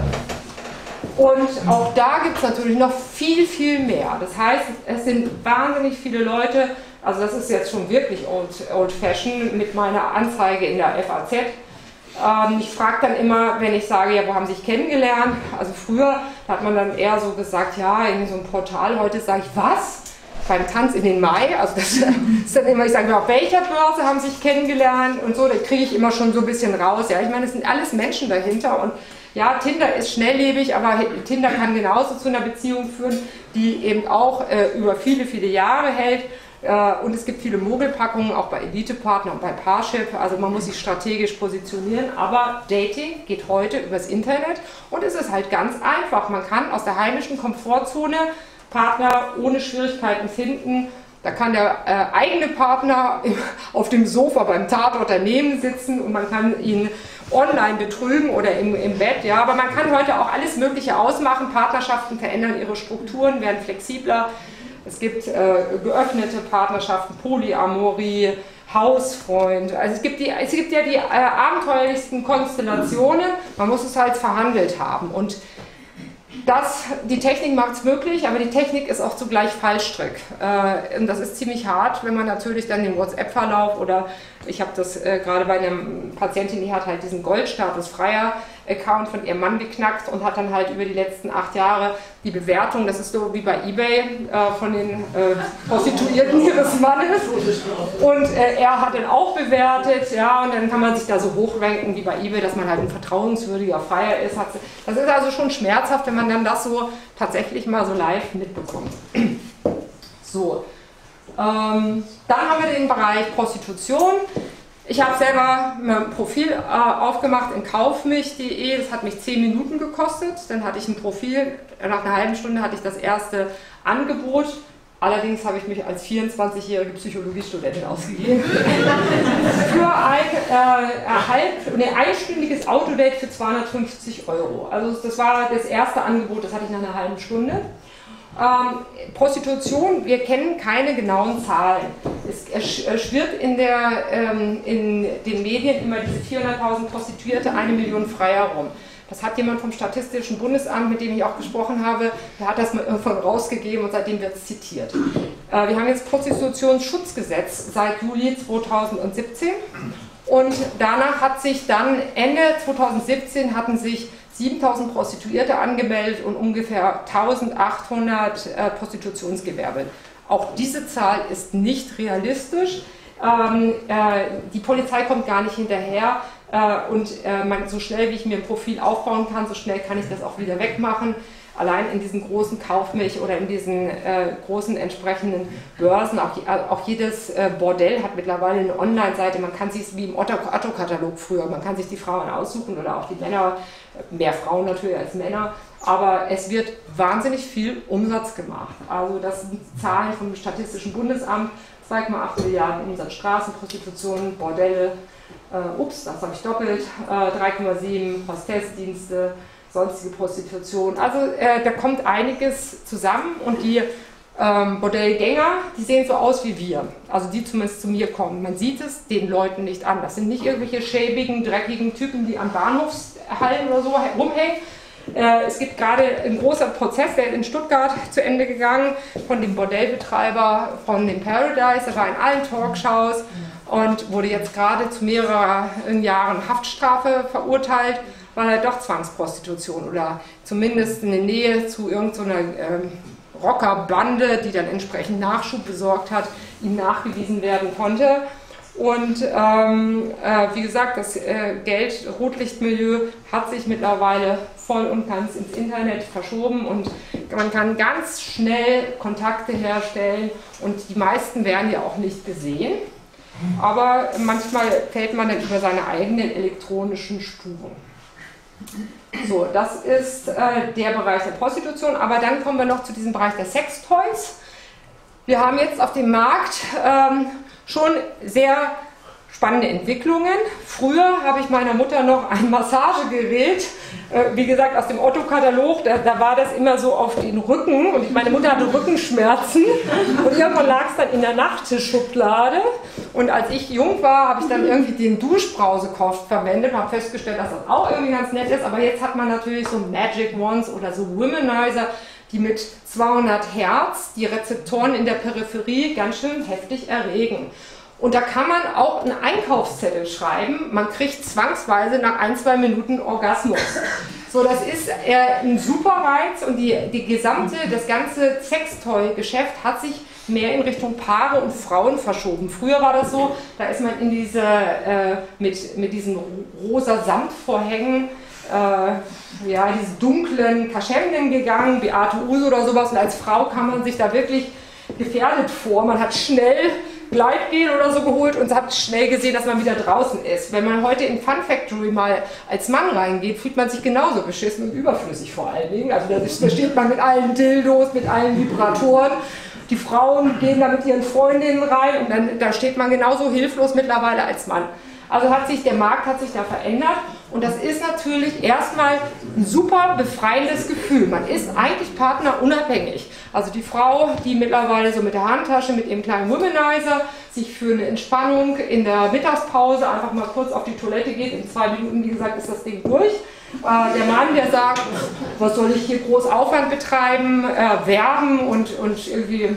Und auch da gibt es natürlich noch viel, viel mehr. Das heißt, es sind wahnsinnig viele Leute, also das ist jetzt schon wirklich old-fashioned mit meiner Anzeige in der FAZ. Ich frage dann immer, wenn ich sage, ja, wo haben Sie sich kennengelernt? Also früher hat man dann eher so gesagt, ja, in so einem Portal, heute sage ich, was? beim Tanz in den Mai, also das ist dann immer, ich sage immer, auf welcher Börse haben sich kennengelernt und so, da kriege ich immer schon so ein bisschen raus. Ja, ich meine, es sind alles Menschen dahinter und ja, Tinder ist schnelllebig, aber Tinder kann genauso zu einer Beziehung führen, die eben auch über viele, viele Jahre hält. Und es gibt viele Mogelpackungen, auch bei Elite-Partner und bei Parship, also man muss sich strategisch positionieren, aber Dating geht heute übers Internet und es ist halt ganz einfach. Man kann aus der heimischen Komfortzone Partner ohne Schwierigkeiten finden. Da kann der eigene Partner auf dem Sofa beim Tatort daneben sitzen und man kann ihn online betrügen oder im Bett. Ja. Aber man kann heute auch alles Mögliche ausmachen. Partnerschaften verändern ihre Strukturen, werden flexibler. Es gibt geöffnete Partnerschaften, Polyamorie, Hausfreund. Also es gibt ja die abenteuerlichsten Konstellationen. Man muss es halt verhandelt haben. Und die Technik macht es möglich, aber die Technik ist auch zugleich Fallstrick. Und das ist ziemlich hart, wenn man natürlich dann den WhatsApp-Verlauf oder ich habe das gerade bei einer Patientin, die hat halt diesen Goldstatus freier Account von ihrem Mann geknackt und hat dann halt über die letzten 8 Jahre die Bewertung, das ist so wie bei eBay, von den Prostituierten ihres Mannes und er hat dann auch bewertet, ja, und dann kann man sich da so hochranken wie bei eBay, dass man halt ein vertrauenswürdiger Freier ist. Das ist also schon schmerzhaft, wenn man dann das so tatsächlich mal so live mitbekommt. So, dann haben wir den Bereich Prostitution. Ich habe selber mein Profil aufgemacht in kaufmich.de, das hat mich 10 Minuten gekostet, dann hatte ich ein Profil, nach einer halben Stunde hatte ich das erste Angebot, allerdings habe ich mich als 24-jährige Psychologiestudentin ausgegeben für ein einstündiges Autodate für 250 €. Also das war das erste Angebot, das hatte ich nach einer halben Stunde. Prostitution, wir kennen keine genauen Zahlen. Es schwirrt in den Medien immer diese 400.000 Prostituierte, 1 Million Freier rum. Das hat jemand vom Statistischen Bundesamt, mit dem ich auch gesprochen habe, der hat das mal irgendwann rausgegeben und seitdem wird es zitiert. Wir haben jetzt Prostitutionsschutzgesetz seit Juli 2017 und danach hat sich dann Ende 2017 hatten sich 7.000 Prostituierte angemeldet und ungefähr 1.800 Prostitutionsgewerbe. Auch diese Zahl ist nicht realistisch. Die Polizei kommt gar nicht hinterher und so schnell wie ich mir ein Profil aufbauen kann, so schnell kann ich das auch wieder wegmachen. Allein in diesen großen Kaufmilch oder in diesen großen entsprechenden Börsen, auch jedes Bordell hat mittlerweile eine Online-Seite, man kann sich wie im Otto-Katalog früher, man kann sich die Frauen aussuchen oder auch die Männer, mehr Frauen natürlich als Männer, aber es wird wahnsinnig viel Umsatz gemacht. Also das sind Zahlen vom Statistischen Bundesamt, 2,8 Milliarden Umsatz, Straßenprostitution, Bordelle, ups, das habe ich doppelt, 3,7 Hostessdienste, sonstige Prostitution. Also da kommt einiges zusammen und die Bordellgänger, die sehen so aus wie wir, also die zumindest zu mir kommen. Man sieht es den Leuten nicht an. Das sind nicht irgendwelche schäbigen, dreckigen Typen, die an Bahnhofshallen oder so rumhängen. Es gibt gerade ein großer Prozess, der ist in Stuttgart zu Ende gegangen, von dem Bordellbetreiber von dem Paradise, der war in allen Talkshows und wurde jetzt gerade zu mehreren Jahren Haftstrafe verurteilt, weil er doch Zwangsprostitution oder zumindest in der Nähe zu irgendeiner Rockerbande, die dann entsprechend Nachschub besorgt hat, ihm nachgewiesen werden konnte. Und wie gesagt, das Geld, Rotlichtmilieu hat sich mittlerweile voll und ganz ins Internet verschoben und man kann ganz schnell Kontakte herstellen und die meisten werden ja auch nicht gesehen. Aber manchmal fällt man dann über seine eigenen elektronischen Spuren. So, das ist der Bereich der Prostitution, aber dann kommen wir noch zu diesem Bereich der Sextoys. Wir haben jetzt auf dem Markt schon sehr spannende Entwicklungen. Früher habe ich meiner Mutter noch ein Massagegerät, wie gesagt aus dem Otto-Katalog, da war das immer so auf den Rücken und meine Mutter hatte Rückenschmerzen und irgendwann lag es dann in der Nachttischschublade. Und als ich jung war, habe ich dann irgendwie den Duschbrausekost verwendet und habe festgestellt, dass das auch irgendwie ganz nett ist. Aber jetzt hat man natürlich so Magic Wands oder so Womanizer, die mit 200 Hertz die Rezeptoren in der Peripherie ganz schön heftig erregen. Und da kann man auch einen Einkaufszettel schreiben, man kriegt zwangsweise nach 1, 2 Minuten Orgasmus. So, das ist ein super Reiz und das ganze Sextoy-Geschäft hat sich mehr in Richtung Paare und Frauen verschoben. Früher war das so, da ist man in diese, mit diesen rosa Samtvorhängen, ja, diese dunklen Kaschemden gegangen, Beate Use oder sowas, und als Frau kam man sich da wirklich gefährdet vor. Man hat schnell Gleitgel oder so geholt und hat schnell gesehen, dass man wieder draußen ist. Wenn man heute in Fun Factory mal als Mann reingeht, fühlt man sich genauso beschissen und überflüssig vor allen Dingen. Also da steht man mit allen Dildos, mit allen Vibratoren. Die Frauen gehen da mit ihren Freundinnen rein und dann da steht man genauso hilflos mittlerweile als Mann. Also der Markt hat sich da verändert und das ist natürlich erstmal ein super befreiendes Gefühl. Man ist eigentlich partnerunabhängig. Also die Frau, die mittlerweile so mit der Handtasche, mit ihrem kleinen Womanizer, sich für eine Entspannung in der Mittagspause einfach mal kurz auf die Toilette geht, in 2 Minuten, wie gesagt, ist das Ding durch. Der Mann, der sagt, was soll ich hier groß Aufwand betreiben, werben und irgendwie,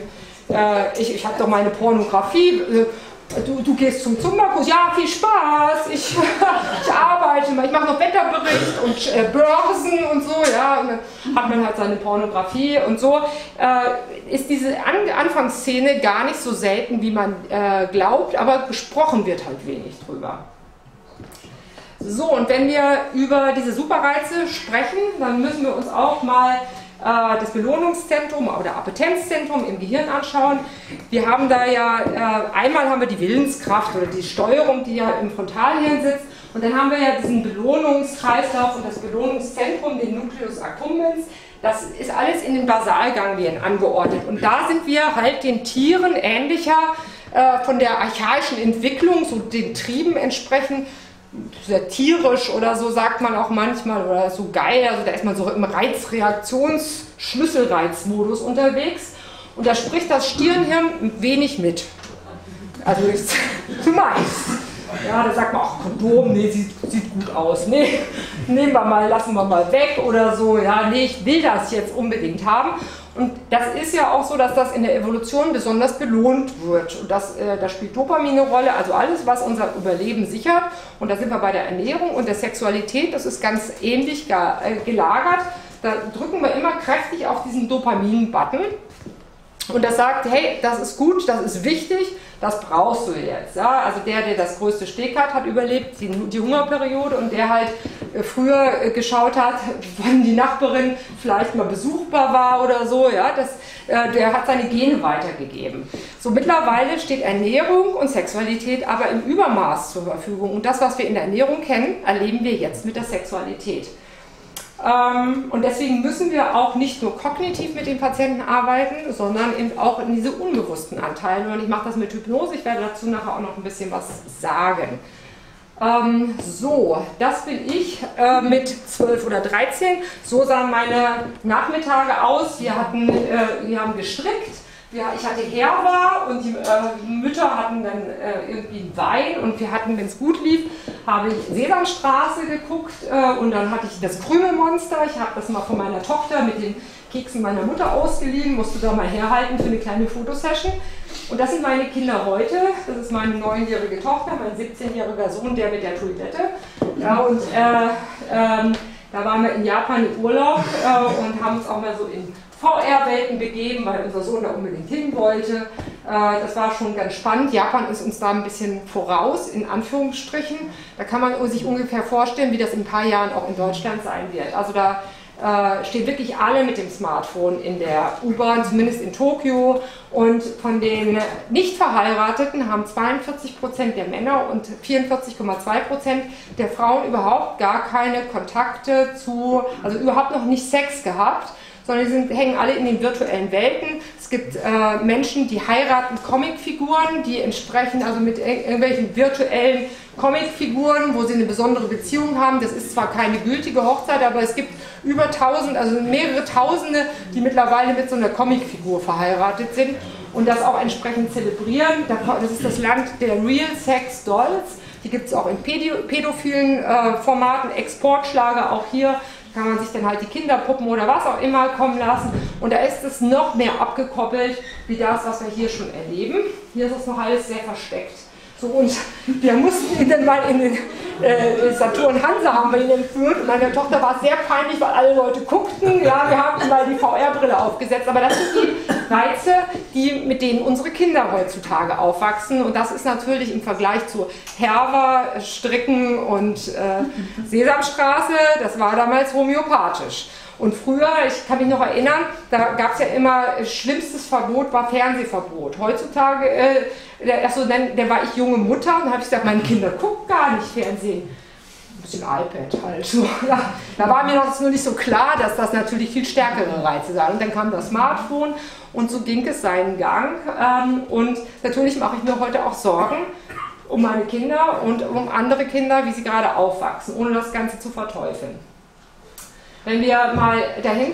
ich habe doch meine Pornografie. Du gehst zum Zumba-Kurs, ja, viel Spaß, ich arbeite mal, ich mache noch Wetterbericht und Börsen und so, ja, und dann hat man halt seine Pornografie und so. Ist diese Anfangsszene gar nicht so selten, wie man glaubt, aber gesprochen wird halt wenig drüber. So, und wenn wir über diese Superreize sprechen, dann müssen wir uns auch mal das Belohnungszentrum oder Appetenzzentrum im Gehirn anschauen. Wir haben da ja, einmal haben wir die Willenskraft oder die Steuerung, die ja im Frontalhirn sitzt, und dann haben wir ja diesen Belohnungskreislauf und das Belohnungszentrum, den Nucleus accumbens. Das ist alles in den Basalganglien angeordnet und da sind wir halt den Tieren ähnlicher, von der archaischen Entwicklung, so den Trieben entsprechend, satirisch oder so sagt man auch manchmal, oder so geil, also da ist man so im Reizreaktions-Schlüsselreizmodus unterwegs und da spricht das Stirnhirn wenig mit. Also ist zumeist. Ja, da sagt man, ach Kondom, nee, sieht gut aus, nee, nehmen wir mal, lassen wir mal weg oder so, ja, nee, ich will das jetzt unbedingt haben. Und das ist ja auch so, dass das in der Evolution besonders belohnt wird. Und da spielt Dopamin eine Rolle, also alles, was unser Überleben sichert. Und da sind wir bei der Ernährung und der Sexualität, das ist ganz ähnlich gelagert. Da drücken wir immer kräftig auf diesen Dopamin-Button. Und das sagt, hey, das ist gut, das ist wichtig, das brauchst du jetzt. Ja, also der das größte Steak hat, hat überlebt, die Hungerperiode, und der halt früher geschaut hat, wann die Nachbarin vielleicht mal besuchbar war oder so, ja, der hat seine Gene weitergegeben. So, mittlerweile steht Ernährung und Sexualität aber im Übermaß zur Verfügung. Und das, was wir in der Ernährung kennen, erleben wir jetzt mit der Sexualität. Und deswegen müssen wir auch nicht nur kognitiv mit den Patienten arbeiten, sondern eben auch in diese unbewussten Anteile. Und ich mache das mit Hypnose, ich werde dazu nachher auch noch ein bisschen was sagen. So, das bin ich mit 12 oder 13. So sahen meine Nachmittage aus. Wir haben gestrickt, ich hatte Herber und die Mütter hatten dann irgendwie einen Wein und wir hatten, wenn es gut lief, habe ich Sesamstraße geguckt und dann hatte ich das Krümelmonster. Ich habe das mal von meiner Tochter mit den Keksen meiner Mutter ausgeliehen, musste da mal herhalten für eine kleine Fotosession. Und das sind meine Kinder heute. Das ist meine 9-jährige Tochter, mein 17-jähriger Sohn, der mit der Toilette. Ja, und da waren wir in Japan im Urlaub und haben uns auch mal so in VR-Welten begeben, weil unser Sohn da unbedingt hin wollte. Das war schon ganz spannend. Japan ist uns da ein bisschen voraus, in Anführungsstrichen. Da kann man sich ungefähr vorstellen, wie das in ein paar Jahren auch in Deutschland sein wird. Also da stehen wirklich alle mit dem Smartphone in der U-Bahn, zumindest in Tokio. Und von den Nicht-Verheirateten haben 42% der Männer und 44,2% der Frauen überhaupt gar keine Kontakte zu, also überhaupt noch nicht Sex gehabt, sondern die hängen alle in den virtuellen Welten. Es gibt Menschen, die heiraten Comicfiguren, die entsprechen also mit irgendwelchen virtuellen Comicfiguren, wo sie eine besondere Beziehung haben. Das ist zwar keine gültige Hochzeit, aber es gibt über 1000, also mehrere Tausende, die mittlerweile mit so einer Comicfigur verheiratet sind und das auch entsprechend zelebrieren. Das ist das Land der Real-Sex-Dolls. Die gibt es auch in pädophilen Formaten, Exportschlager auch hier. Kann man sich dann halt die Kinderpuppen oder was auch immer kommen lassen. Und da ist es noch mehr abgekoppelt, wie das, was wir hier schon erleben. Hier ist es noch alles sehr versteckt. So, und wir mussten ihn dann mal in den Saturn Hansa haben wir ihn entführt und meiner Tochter war es sehr peinlich, weil alle Leute guckten. Ja, wir haben mal die VR-Brille aufgesetzt, aber das sind die Reize, mit denen unsere Kinder heutzutage aufwachsen und das ist natürlich im Vergleich zu Herver, Stricken und Sesamstraße, das war damals homöopathisch. Und früher, ich kann mich noch erinnern, da gab es ja immer, schlimmstes Verbot war Fernsehverbot. Heutzutage, dann war ich junge Mutter und habe ich gesagt, meine Kinder gucken gar nicht Fernsehen. Ein bisschen iPad halt. So. Da war mir das nur nicht so klar, dass das natürlich viel stärkere Reize sind. Und dann kam das Smartphone und so ging es seinen Gang. Und natürlich mache ich mir heute auch Sorgen um meine Kinder und um andere Kinder, wie sie gerade aufwachsen, ohne das Ganze zu verteufeln. Wenn wir mal dahin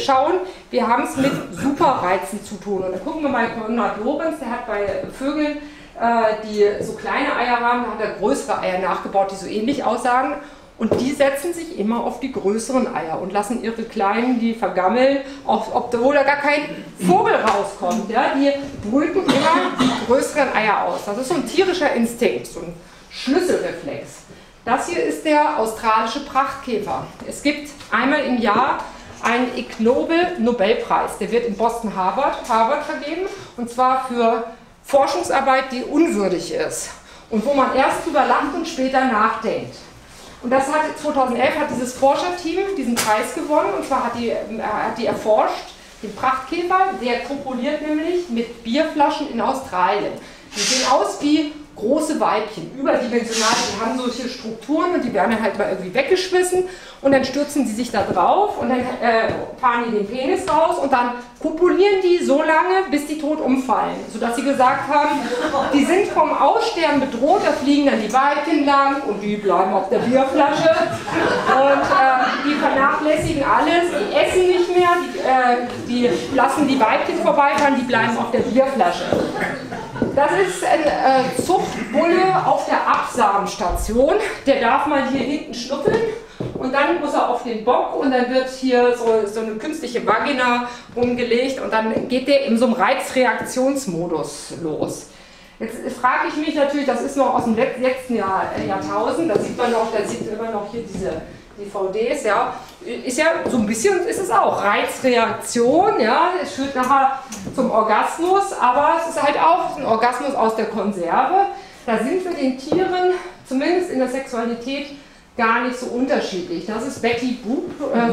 schauen, wir haben es mit Superreizen zu tun. Und dann gucken wir mal Konrad Lorenz, der hat bei Vögeln, die so kleine Eier haben, hat er größere Eier nachgebaut, die so ähnlich aussahen. Und die setzen sich immer auf die größeren Eier und lassen ihre kleinen, die vergammeln, obwohl da gar kein Vogel rauskommt. Ja? Die brüten immer die größeren Eier aus. Das ist so ein tierischer Instinkt, so ein Schlüsselreflex. Das hier ist der australische Prachtkäfer. Es gibt einmal im Jahr einen Ig Nobel-Nobelpreis. Der wird in Boston Harvard vergeben und zwar für Forschungsarbeit, die unwürdig ist und wo man erst drüber lacht und später nachdenkt. Und das hat 2011 dieses Forscherteam diesen Preis gewonnen und zwar hat die erforscht den Prachtkäfer, der kopuliert nämlich mit Bierflaschen in Australien. Die sehen aus wie große Weibchen, überdimensional, die haben solche Strukturen und die werden halt mal irgendwie weggeschmissen und dann stürzen die sich da drauf und dann fahren die den Penis raus und dann kopulieren die so lange, bis die tot umfallen, sodass sie gesagt haben, die sind vom Aussterben bedroht, da fliegen dann die Weibchen lang und die bleiben auf der Bierflasche und die vernachlässigen alles, die essen nicht mehr, die lassen die Weibchen vorbeifahren, die bleiben auf der Bierflasche. Das ist ein Zuchtbulle auf der Absamenstation, der darf mal hier hinten schnuppeln und dann muss er auf den Bock und dann wird hier so eine künstliche Vagina rumgelegt und dann geht der in so einem Reizreaktionsmodus los. Jetzt frage ich mich natürlich, das ist noch aus dem letzten Jahrtausend, da sieht man noch, da sieht immer noch hier diese DVDs, ja, ist ja so ein bisschen, ist es auch Reizreaktion, ja, es führt nachher zum Orgasmus, aber es ist halt auch ein Orgasmus aus der Konserve. Da sind wir den Tieren, zumindest in der Sexualität, gar nicht so unterschiedlich. Das ist Betty Boop,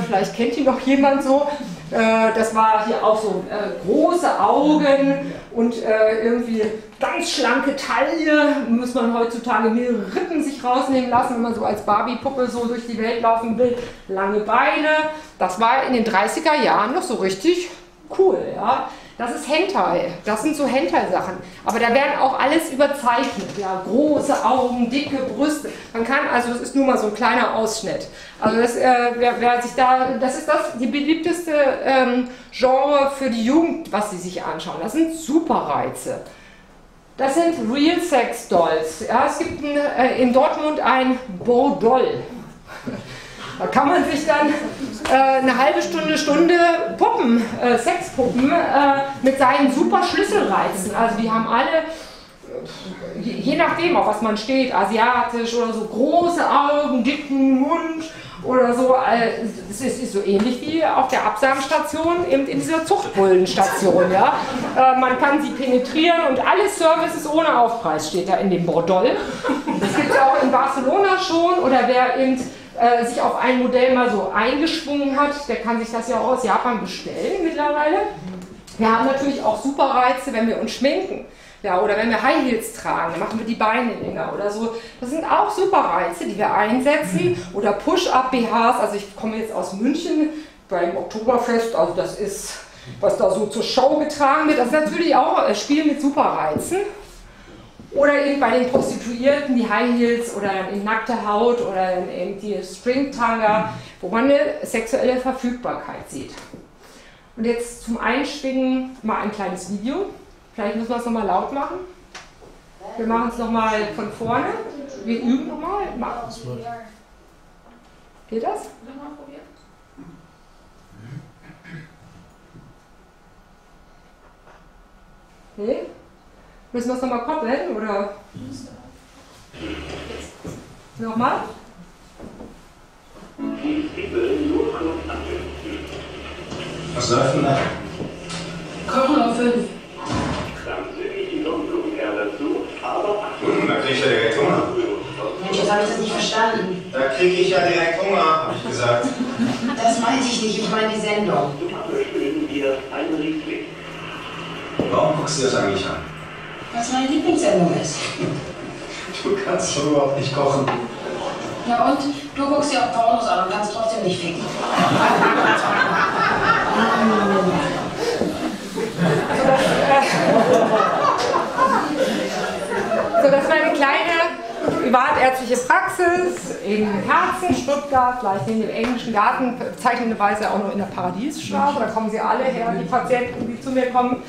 vielleicht kennt die noch jemand so, das war hier auch so große Augen und irgendwie ganz schlanke Taille, muss man heutzutage mehrere Rippen sich rausnehmen lassen, wenn man so als Barbie-Puppe so durch die Welt laufen will, lange Beine, das war in den 30er Jahren noch so richtig cool, ja. Das ist Hentai, das sind so Hentai-Sachen, aber da werden auch alles überzeichnet, ja, große Augen, dicke Brüste, man kann, also das ist nur mal so ein kleiner Ausschnitt, also das, wer sich da, das ist das, die beliebteste Genre für die Jugend, was sie sich anschauen, das sind Superreize. Das sind Real-Sex-Dolls, ja, es gibt in Dortmund ein Bordoll. Da kann man sich dann eine halbe Stunde Puppen, Sexpuppen mit seinen super Schlüsselreizen. Also die haben alle, je nachdem auf was man steht, asiatisch oder so, große Augen, dicken Mund oder so. Es ist so ähnlich wie auf der Absamenstation, eben in dieser Zuchtbullenstation. Ja? Man kann sie penetrieren und alle Services ohne Aufpreis steht da in dem Bordoll. Das gibt es auch in Barcelona schon oder wer eben sich auf ein Modell mal so eingeschwungen hat, der kann sich das ja auch aus Japan bestellen mittlerweile. Wir haben natürlich auch super Reize, wenn wir uns schminken, ja, oder wenn wir High Heels tragen, dann machen wir die Beine länger oder so. Das sind auch super Reize, die wir einsetzen oder Push-Up-BHs, also ich komme jetzt aus München beim Oktoberfest, also das ist, was da so zur Show getragen wird, das ist natürlich auch ein Spiel mit super Reizen. Oder eben bei den Prostituierten die High Heels oder dann eben nackte Haut oder dann eben die Stringtanga, wo man eine sexuelle Verfügbarkeit sieht. Und jetzt zum Einschwingen mal ein kleines Video. Vielleicht müssen wir es nochmal laut machen. Wir machen es nochmal von vorne. Wir üben nochmal. Geht das? Nochmal probieren. Nee? Müssen wir es nochmal koppeln, oder? Nochmal? Was läuft denn da? Kochen auf 5. Dann sind die Sonnenblumen eher dazu, aber... Da krieg ich ja direkt Hunger. Mensch, jetzt habe ich das nicht verstanden. Da krieg ich ja direkt Hunger, habe ich gesagt. Das meinte ich nicht, ich meine die Sendung. Warum guckst du das eigentlich an? Was meine Lieblingssendung ist. Du kannst doch überhaupt nicht kochen. Ja und? Du guckst dir auch Pornos an und kannst trotzdem nicht ficken. So, das ist meine kleine privatärztliche Praxis in Herzen, Stuttgart, gleich neben dem englischen Garten, zeichnenderweise auch noch in der Paradiesstraße. Da kommen sie alle her, die Patienten, die zu mir kommen.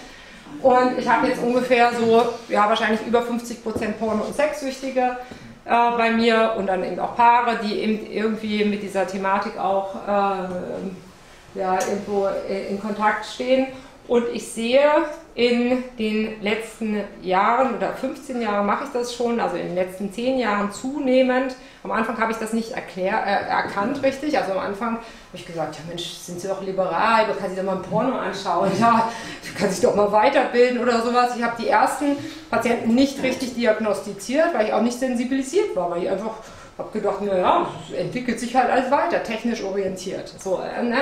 Und ich habe jetzt ungefähr so, ja wahrscheinlich über 50% Porno- und Sexsüchtige bei mir und dann eben auch Paare, die eben irgendwie mit dieser Thematik auch ja, irgendwo in Kontakt stehen. Und ich sehe in den letzten Jahren oder 15 Jahren mache ich das schon, also in den letzten 10 Jahren zunehmend. Am Anfang habe ich das nicht erkannt richtig, also am Anfang habe ich gesagt, ja Mensch, sind Sie doch liberal, man kann sich doch mal ein Porno anschauen, ja, man kann sich doch mal weiterbilden oder sowas. Ich habe die ersten Patienten nicht richtig diagnostiziert, weil ich auch nicht sensibilisiert war, weil ich einfach habe gedacht, naja, es entwickelt sich halt alles weiter, technisch orientiert. So, und dann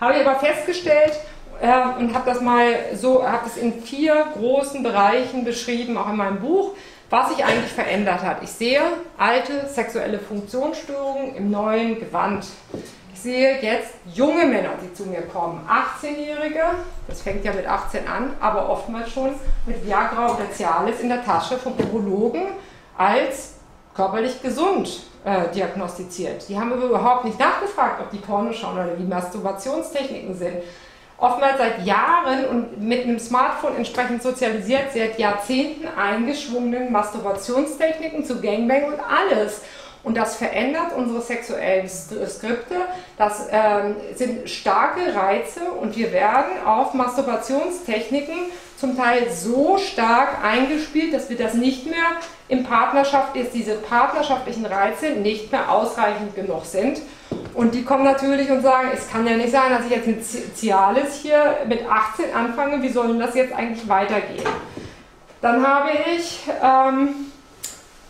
habe ich aber festgestellt, und habe das mal so, habe das in 4 großen Bereichen beschrieben, auch in meinem Buch, was sich eigentlich verändert hat. Ich sehe alte sexuelle Funktionsstörungen im neuen Gewand. Ich sehe jetzt junge Männer, die zu mir kommen, 18-Jährige, das fängt ja mit 18 an, aber oftmals schon mit Viagra oder Cialis in der Tasche vom Urologen als körperlich gesund diagnostiziert. Die haben aber überhaupt nicht nachgefragt, ob die Porno schauen oder die Masturbationstechniken sind. Oftmals seit Jahren und mit einem Smartphone entsprechend sozialisiert, seit Jahrzehnten eingeschwungenen Masturbationstechniken zu Gangbang und alles. Und das verändert unsere sexuellen Skripte, das sind starke Reize und wir werden auf Masturbationstechniken zum Teil so stark eingespielt, dass wir das nicht mehr in Partnerschaft ist, diese partnerschaftlichen Reize nicht mehr ausreichend genug sind. Und die kommen natürlich und sagen, es kann ja nicht sein, dass ich jetzt mit Cialis hier mit 18 anfange, wie soll denn das jetzt eigentlich weitergehen? Dann habe ich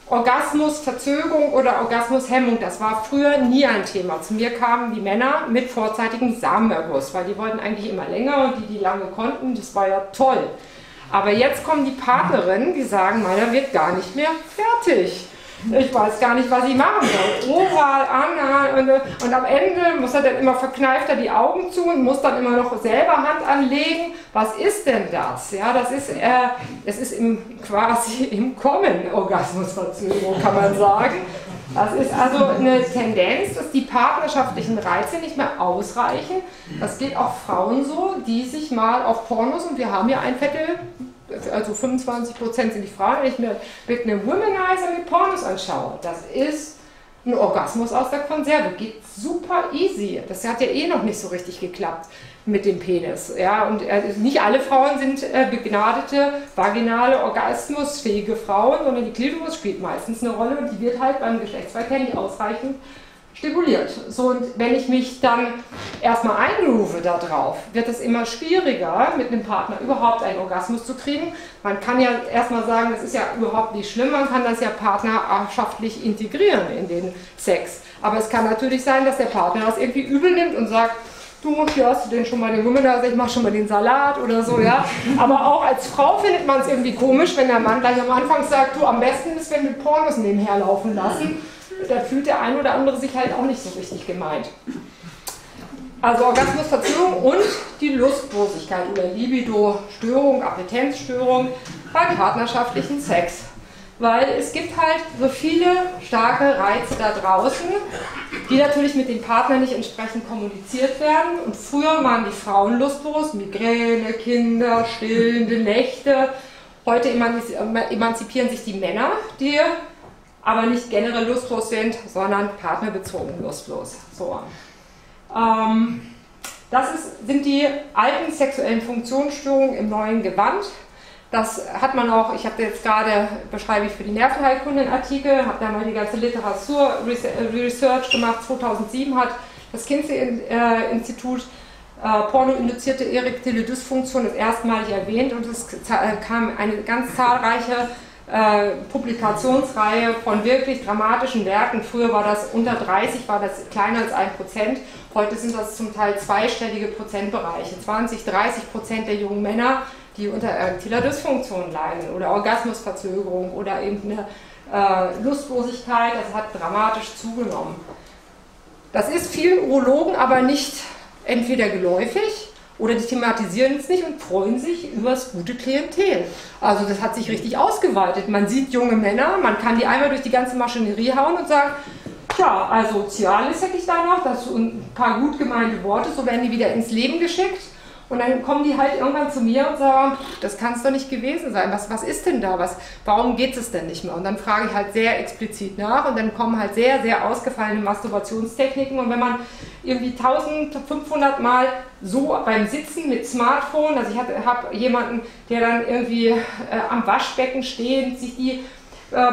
Orgasmusverzögerung oder Orgasmushemmung, das war früher nie ein Thema. Zu mir kamen die Männer mit vorzeitigem Samenerguss, weil die wollten eigentlich immer länger und die lange konnten, das war ja toll. Aber jetzt kommen die Partnerinnen, die sagen, meiner wird gar nicht mehr fertig. Ich weiß gar nicht, was ich machen soll. Oral, anal und am Ende muss er dann immer verkneifter die Augen zu und muss dann immer noch selber Hand anlegen. Was ist denn das? Ja, das ist quasi im Kommen Orgasmusverzögerung, kann man sagen. Das ist also eine Tendenz, dass die partnerschaftlichen Reize nicht mehr ausreichen. Das geht auch Frauen so, die sich mal auf Pornos, und wir haben ja ein Viertel, also 25% sind die Frauen, wenn ich mir mit einem Womanizer mit Pornos anschaue, das ist ein Orgasmus aus der Konserve, geht super easy. Das hat ja eh noch nicht so richtig geklappt mit dem Penis. Ja, und nicht alle Frauen sind begnadete, vaginale, orgasmusfähige Frauen, sondern die Klitoris spielt meistens eine Rolle und die wird halt beim Geschlechtsverkehr nicht ausreichend stimuliert. So, und wenn ich mich dann erstmal einrufe darauf, wird es immer schwieriger, mit einem Partner überhaupt einen Orgasmus zu kriegen. Man kann ja erstmal sagen, das ist ja überhaupt nicht schlimm, man kann das ja partnerschaftlich integrieren in den Sex. Aber es kann natürlich sein, dass der Partner das irgendwie übel nimmt und sagt, du, hier hast du denn schon mal den Womanizer, ich mache schon mal den Salat oder so, ja. Aber auch als Frau findet man es irgendwie komisch, wenn der Mann gleich am Anfang sagt, du, am besten ist, wenn wir Pornos nebenher laufen lassen. Da fühlt der ein oder andere sich halt auch nicht so richtig gemeint. Also Orgasmusverzögerung und die Lustlosigkeit oder Libido-Störung, Appetenzstörung bei partnerschaftlichen Sex. Weil es gibt halt so viele starke Reize da draußen, die natürlich mit dem Partner nicht entsprechend kommuniziert werden. Und früher waren die Frauen lustlos, Migräne, Kinder, stillende Nächte. Heute emanzipieren sich die Männer, die aber nicht generell lustlos sind, sondern partnerbezogen lustlos. So. Das sind die alten sexuellen Funktionsstörungen im neuen Gewand. Das hat man auch, ich habe jetzt gerade, beschreibe ich für die Nervenheilkunde einen Artikel, habe da mal die ganze Literatur-Research gemacht. 2007 hat das Kinsey-Institut pornoinduzierte erektile Dysfunktion das erstmalig erwähnt und es kam eine ganz zahlreiche Publikationsreihe von wirklich dramatischen Werken. Früher war das unter 30, war das kleiner als 1%. Heute sind das zum Teil zweistellige Prozentbereiche. 20–30% der jungen Männer, die unter erektiler Dysfunktion leiden oder Orgasmusverzögerung oder eben eine Lustlosigkeit, das hat dramatisch zugenommen. Das ist vielen Urologen aber nicht entweder geläufig oder die thematisieren es nicht und freuen sich über das gute Klientel. Also das hat sich richtig ausgeweitet. Man sieht junge Männer, man kann die einmal durch die ganze Maschinerie hauen und sagen, tja, also Soziales hätte ich da noch, das sind ein paar gut gemeinte Worte, so werden die wieder ins Leben geschickt. Und dann kommen die halt irgendwann zu mir und sagen, das kann es doch nicht gewesen sein, was ist denn da, warum geht es denn nicht mehr? Und dann frage ich halt sehr explizit nach und dann kommen halt sehr, sehr ausgefallene Masturbationstechniken. Und wenn man irgendwie 1500 Mal so beim Sitzen mit Smartphone, also ich habe jemanden, der dann irgendwie am Waschbecken stehend sich die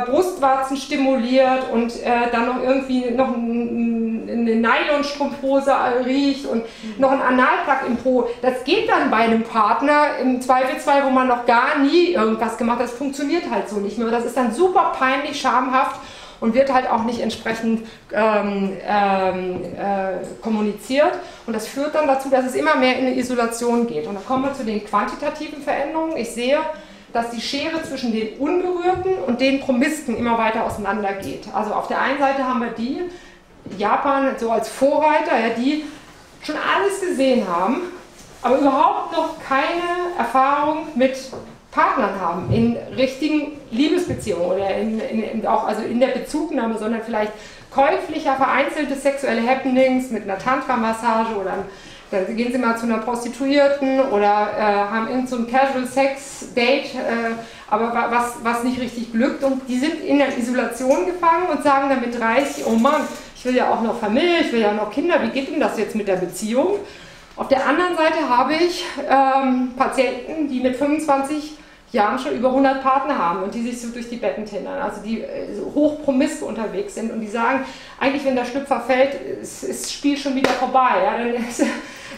Brustwarzen stimuliert und dann noch irgendwie noch eine Nylonstrumpfhose riecht und noch ein Analplug im Po. Das geht dann bei einem Partner im Zweifelsfall, wo man noch gar nie irgendwas gemacht hat. Das funktioniert halt so nicht mehr. Das ist dann super peinlich, schamhaft und wird halt auch nicht entsprechend kommuniziert. Und das führt dann dazu, dass es immer mehr in eine Isolation geht. Und da kommen wir zu den quantitativen Veränderungen. Ich sehe, dass die Schere zwischen den Unberührten und den Promisken immer weiter auseinander geht. Also auf der einen Seite haben wir die, Japan so als Vorreiter, ja, die schon alles gesehen haben, aber überhaupt noch keine Erfahrung mit Partnern haben, in richtigen Liebesbeziehungen oder auch also in der Bezugnahme, sondern vielleicht käuflicher, vereinzelte sexuelle Happenings mit einer Tantra-Massage oder einem dann gehen sie mal zu einer Prostituierten oder haben irgend so ein Casual-Sex-Date, aber was nicht richtig glückt. Und die sind in der Isolation gefangen und sagen dann mit 30, oh Mann, ich will ja auch noch Familie, ich will ja noch Kinder, wie geht denn das jetzt mit der Beziehung? Auf der anderen Seite habe ich Patienten, die mit 25 Jahren schon über 100 Partner haben und die sich so durch die Betten tindern, also die hochpromisk unterwegs sind und die sagen, eigentlich wenn der Schlüpfer fällt, ist das Spiel schon wieder vorbei. Ja?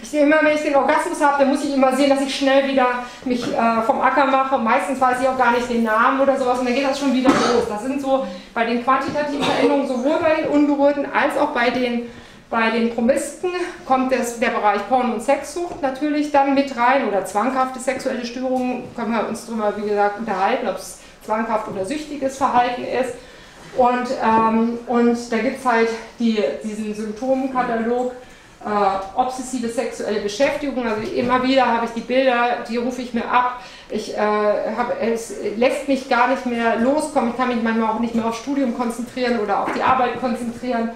Ich immer, wenn ich den Orgasmus habe, dann muss ich immer sehen, dass ich schnell wieder mich vom Acker mache. Meistens weiß ich auch gar nicht den Namen oder sowas und dann geht das schon wieder los. Das sind so bei den quantitativen Veränderungen, sowohl bei den Unberührten als auch bei den Promisken kommt der Bereich Porno- und Sexsucht natürlich dann mit rein oder zwanghafte sexuelle Störungen, können wir uns darüber, wie gesagt, unterhalten, ob es zwanghaft oder süchtiges Verhalten ist. Und da gibt es halt diesen Symptomkatalog, obsessive sexuelle Beschäftigung, also immer wieder habe ich die Bilder, die rufe ich mir ab, es lässt mich gar nicht mehr loskommen, ich kann mich manchmal auch nicht mehr aufs Studium konzentrieren oder auf die Arbeit konzentrieren.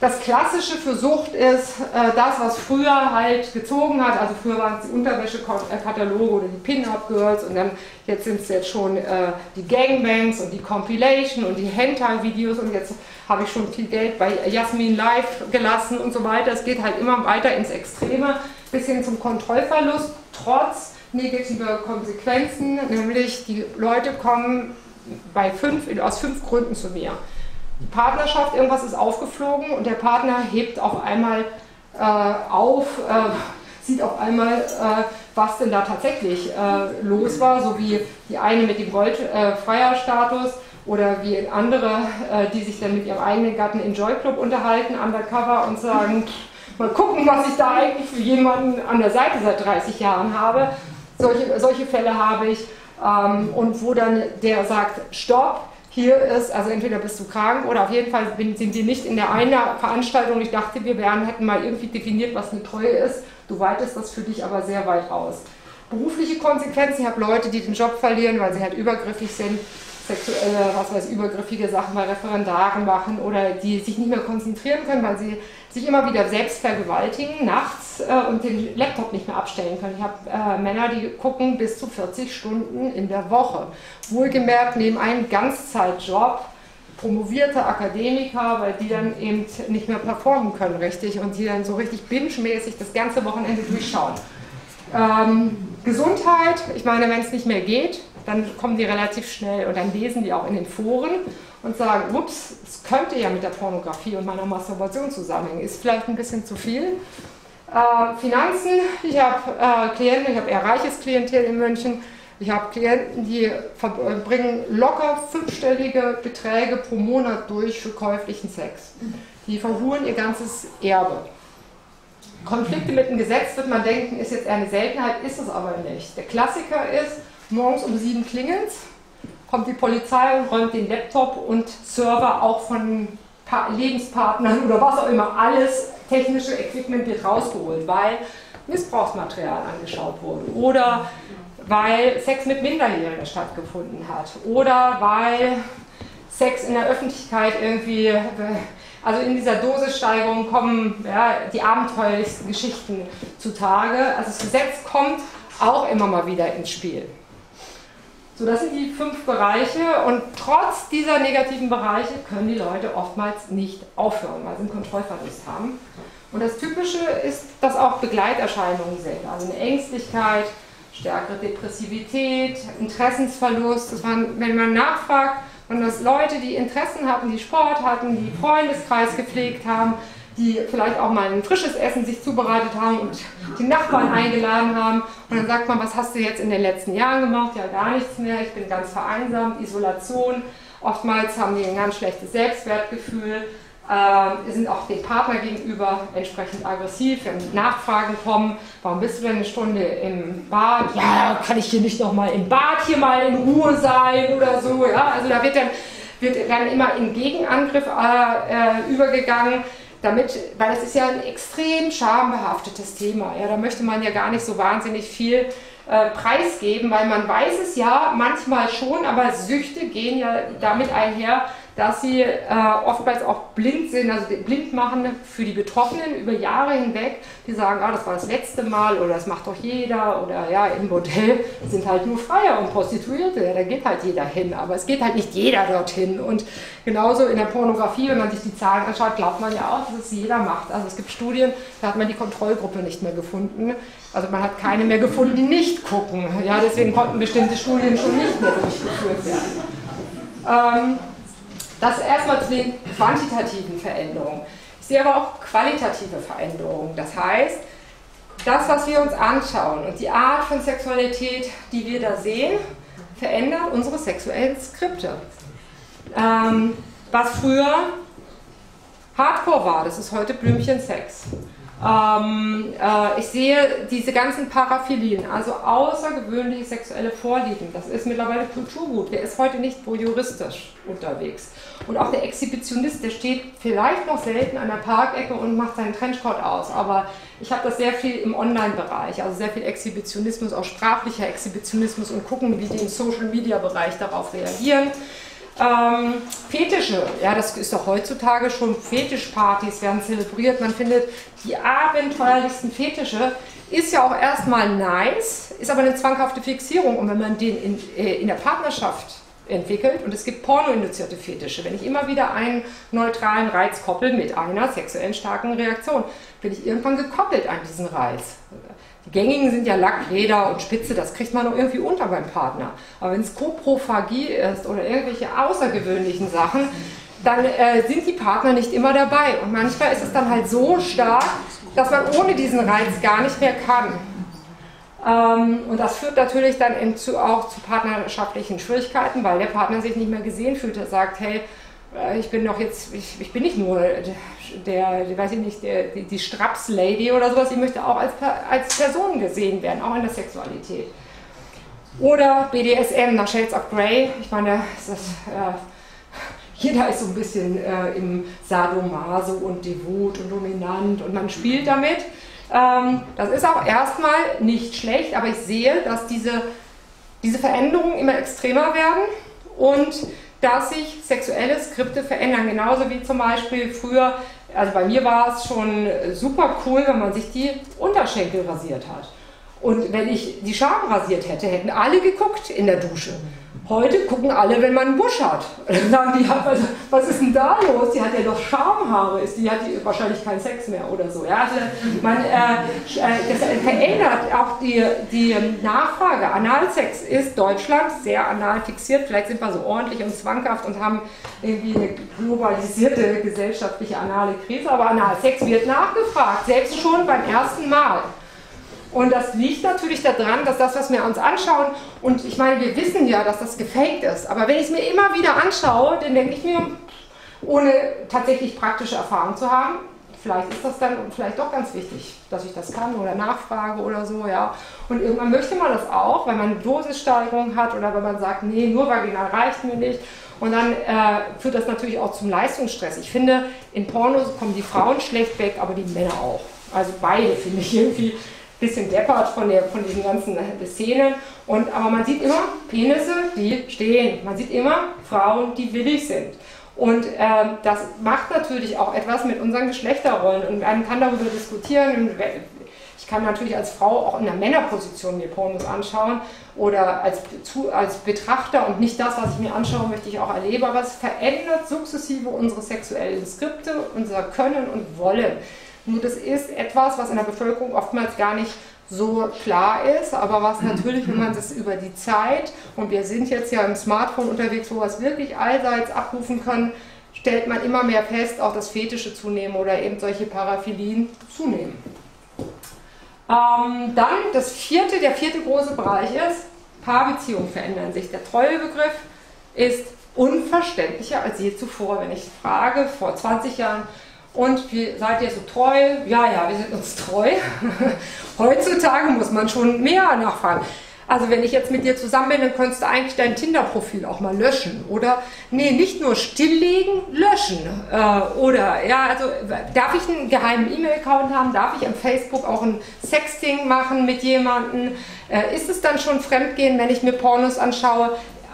Das Klassische für Sucht ist das, was früher halt gezogen hat, also früher waren es die Unterwäschekataloge oder die Pin-Up-Girls und dann jetzt sind es jetzt schon die Gangbangs und die Compilation und die Hentai-Videos und jetzt habe ich schon viel Geld bei Jasmin Live gelassen und so weiter. Es geht halt immer weiter ins Extreme, bis hin zum Kontrollverlust, trotz negativer Konsequenzen, nämlich die Leute kommen aus 5 Gründen zu mir. Die Partnerschaft, irgendwas ist aufgeflogen und der Partner hebt auf einmal sieht auf einmal, was denn da tatsächlich los war, so wie die eine mit dem Goldfreier-Status oder wie andere, die sich dann mit ihrem eigenen Gatten in Joy Club unterhalten, Undercover und sagen, mal gucken, was ich da eigentlich für jemanden an der Seite seit 30 Jahren habe. Solche Fälle habe ich und wo dann der sagt, stopp. Hier ist, also entweder bist du krank oder auf jeden Fall sind die nicht in der einen Veranstaltung. Ich dachte, hätten mal irgendwie definiert, was eine Treue ist. Du weitest das für dich aber sehr weit aus. Berufliche Konsequenzen, ich habe Leute, die den Job verlieren, weil sie halt übergriffig sind, sexuelle, übergriffige Sachen bei Referendaren machen oder die sich nicht mehr konzentrieren können, weil sie sich immer wieder selbst vergewaltigen, nachts und den Laptop nicht mehr abstellen können. Ich habe Männer, die gucken bis zu 40 Stunden in der Woche. Wohlgemerkt neben einem Ganzzeitjob, promovierte Akademiker, weil die dann eben nicht mehr performen können richtig und die dann so richtig binge-mäßig das ganze Wochenende durchschauen. Gesundheit, ich meine, wenn es nicht mehr geht, dann kommen die relativ schnell und dann lesen die auch in den Foren und sagen, ups, es könnte ja mit der Pornografie und meiner Masturbation zusammenhängen, ist vielleicht ein bisschen zu viel. Finanzen, ich habe Klienten, ich habe eher reiches Klientel in München, ich habe Klienten, die verbringen locker fünfstellige Beträge pro Monat durch für käuflichen Sex. Die verhuren ihr ganzes Erbe. Konflikte mit dem Gesetz, wird man denken, ist jetzt eher eine Seltenheit, ist es aber nicht. Der Klassiker ist, morgens um 7 klingelt's, kommt die Polizei und räumt den Laptop und Server auch von Lebenspartnern oder was auch immer, alles technische Equipment wird rausgeholt, weil Missbrauchsmaterial angeschaut wurde oder weil Sex mit Minderjährigen stattgefunden hat oder weil Sex in der Öffentlichkeit irgendwie... Also in dieser Dosissteigerung kommen ja, die abenteuerlichsten Geschichten zutage. Also das Gesetz kommt auch immer mal wieder ins Spiel. So, das sind die 5 Bereiche und trotz dieser negativen Bereiche können die Leute oftmals nicht aufhören, weil sie einen Kontrollverlust haben. Und das Typische ist, dass auch Begleiterscheinungen sind, also eine Ängstlichkeit, stärkere Depressivität, Interessensverlust. Das waren, wenn man nachfragt, und dass Leute, die Interessen hatten, die Sport hatten, die Freundeskreis gepflegt haben, die vielleicht auch mal ein frisches Essen sich zubereitet haben und die Nachbarn eingeladen haben. Und dann sagt man, was hast du jetzt in den letzten Jahren gemacht? Ja, gar nichts mehr, ich bin ganz vereinsamt, Isolation. Oftmals haben die ein ganz schlechtes Selbstwertgefühl, sind auch dem Partner gegenüber entsprechend aggressiv, wenn Nachfragen kommen, warum bist du denn eine Stunde im Bad? Ja, kann ich hier nicht nochmal im Bad hier mal in Ruhe sein oder so. Ja? Also da wird dann immer in Gegenangriff übergegangen, damit, weil das ist ja ein extrem schambehaftetes Thema. Ja? Da möchte man ja gar nicht so wahnsinnig viel preisgeben, weil man weiß es ja manchmal schon, aber Süchte gehen ja damit einher, dass sie oftmals auch blind sind, also blind machen für die Betroffenen über Jahre hinweg, die sagen, ah, das war das letzte Mal oder das macht doch jeder oder ja, im Bordell sind halt nur Freier und Prostituierte, ja, da geht halt jeder hin, aber es geht halt nicht jeder dorthin und genauso in der Pornografie, wenn man sich die Zahlen anschaut, glaubt man ja auch, dass es jeder macht, also es gibt Studien, da hat man die Kontrollgruppe nicht mehr gefunden, also man hat keine mehr gefunden, die nicht gucken, ja, deswegen konnten bestimmte Studien schon nicht mehr durchgeführt werden. Das erstmal zu den quantitativen Veränderungen. Ich sehe aber auch qualitative Veränderungen. Das heißt, das, was wir uns anschauen und die Art von Sexualität, die wir da sehen, verändert unsere sexuellen Skripte. Was früher Hardcore war, das ist heute Blümchensex. Ich sehe diese ganzen Paraphilien, also außergewöhnliche sexuelle Vorlieben, das ist mittlerweile Kulturgut, der ist heute nicht voyeuristisch unterwegs. Und auch der Exhibitionist, der steht vielleicht noch selten an der Parkecke und macht seinen Trenchcoat aus, aber ich habe das sehr viel im Online-Bereich, also sehr viel Exhibitionismus, auch sprachlicher Exhibitionismus und gucken, wie die im Social-Media-Bereich darauf reagieren. Fetische, ja, das ist doch heutzutage schon, Fetischpartys werden zelebriert, man findet die abenteuerlichsten Fetische, ist ja auch erstmal nice, ist aber eine zwanghafte Fixierung und wenn man den in der Partnerschaft entwickelt und es gibt pornoinduzierte Fetische, wenn ich immer wieder einen neutralen Reiz koppel mit einer sexuellen starken Reaktion, bin ich irgendwann gekoppelt an diesen Reiz. Die gängigen sind ja Lack, Leder und Spitze, das kriegt man doch irgendwie unter beim Partner. Aber wenn es Koprophagie ist oder irgendwelche außergewöhnlichen Sachen, dann sind die Partner nicht immer dabei. Und manchmal ist es dann halt so stark, dass man ohne diesen Reiz gar nicht mehr kann. Und das führt natürlich dann auch zu partnerschaftlichen Schwierigkeiten, weil der Partner sich nicht mehr gesehen fühlt. Er sagt, hey, ich bin doch jetzt, ich bin nicht nur die Straps-Lady oder sowas, ich möchte auch als Person gesehen werden, auch in der Sexualität. Oder BDSM nach Shades of Grey, ich meine, jeder ist so ein bisschen im Sadomaso und devot und dominant und man spielt damit. Das ist auch erstmal nicht schlecht, aber ich sehe, dass diese Veränderungen immer extremer werden und dass sich sexuelle Skripte verändern, genauso wie zum Beispiel früher, also bei mir war es schon super cool, wenn man sich die Unterschenkel rasiert hat. Und wenn ich die Scham rasiert hätte, hätten alle geguckt in der Dusche. Heute gucken alle, wenn man einen Busch hat. Dann sagen die, was ist denn da los? Die hat ja doch Schamhaare, die hat wahrscheinlich keinen Sex mehr oder so. Ja, also das verändert auch die Nachfrage. Analsex ist Deutschland sehr anal fixiert. Vielleicht sind wir so ordentlich und zwanghaft und haben irgendwie eine globalisierte gesellschaftliche anale Krise. Aber Analsex wird nachgefragt, selbst schon beim ersten Mal. Und das liegt natürlich daran, dass das, was wir uns anschauen, und ich meine, wir wissen ja, dass das gefaked ist, aber wenn ich es mir immer wieder anschaue, dann denke ich mir, ohne tatsächlich praktische Erfahrung zu haben, vielleicht ist das dann vielleicht doch ganz wichtig, dass ich das kann oder nachfrage oder so, ja. Und irgendwann möchte man das auch, wenn man eine Dosissteigerung hat oder wenn man sagt, nee, nur vaginal reicht mir nicht. Und dann führt das natürlich auch zum Leistungsstress. Ich finde, in Pornos kommen die Frauen schlecht weg, aber die Männer auch. Also beide finde ich irgendwie bisschen deppert von diesen ganzen Szenen, aber man sieht immer Penisse, die stehen, man sieht immer Frauen, die willig sind. Und das macht natürlich auch etwas mit unseren Geschlechterrollen und man kann darüber diskutieren. Ich kann natürlich als Frau auch in der Männerposition mir Pornos anschauen oder als Betrachter und nicht das, was ich mir anschaue, möchte ich auch erleben, aber es verändert sukzessive unsere sexuellen Skripte, unser Können und Wollen. Nur das ist etwas, was in der Bevölkerung oftmals gar nicht so klar ist, aber was natürlich, wenn man das über die Zeit, und wir sind jetzt ja im Smartphone unterwegs, wo wir es wirklich allseits abrufen können, stellt man immer mehr fest, auch dass Fetische zunehmen oder eben solche Paraphilien zunehmen. Dann der vierte große Bereich ist, Paarbeziehungen verändern sich. Der Treuebegriff ist unverständlicher als je zuvor, wenn ich frage, vor 20 Jahren, und wie seid ihr so treu? Ja, wir sind uns treu. Heutzutage muss man schon mehr nachfragen. Also wenn ich jetzt mit dir zusammen bin, dann könntest du eigentlich dein Tinder-Profil auch mal löschen. Oder, nee, nicht nur stilllegen, löschen. Oder, ja, also darf ich einen geheimen E-Mail-Account haben? Darf ich am Facebook auch ein Sexting machen mit jemandem? Ist es dann schon Fremdgehen, wenn ich mir Pornos anschaue?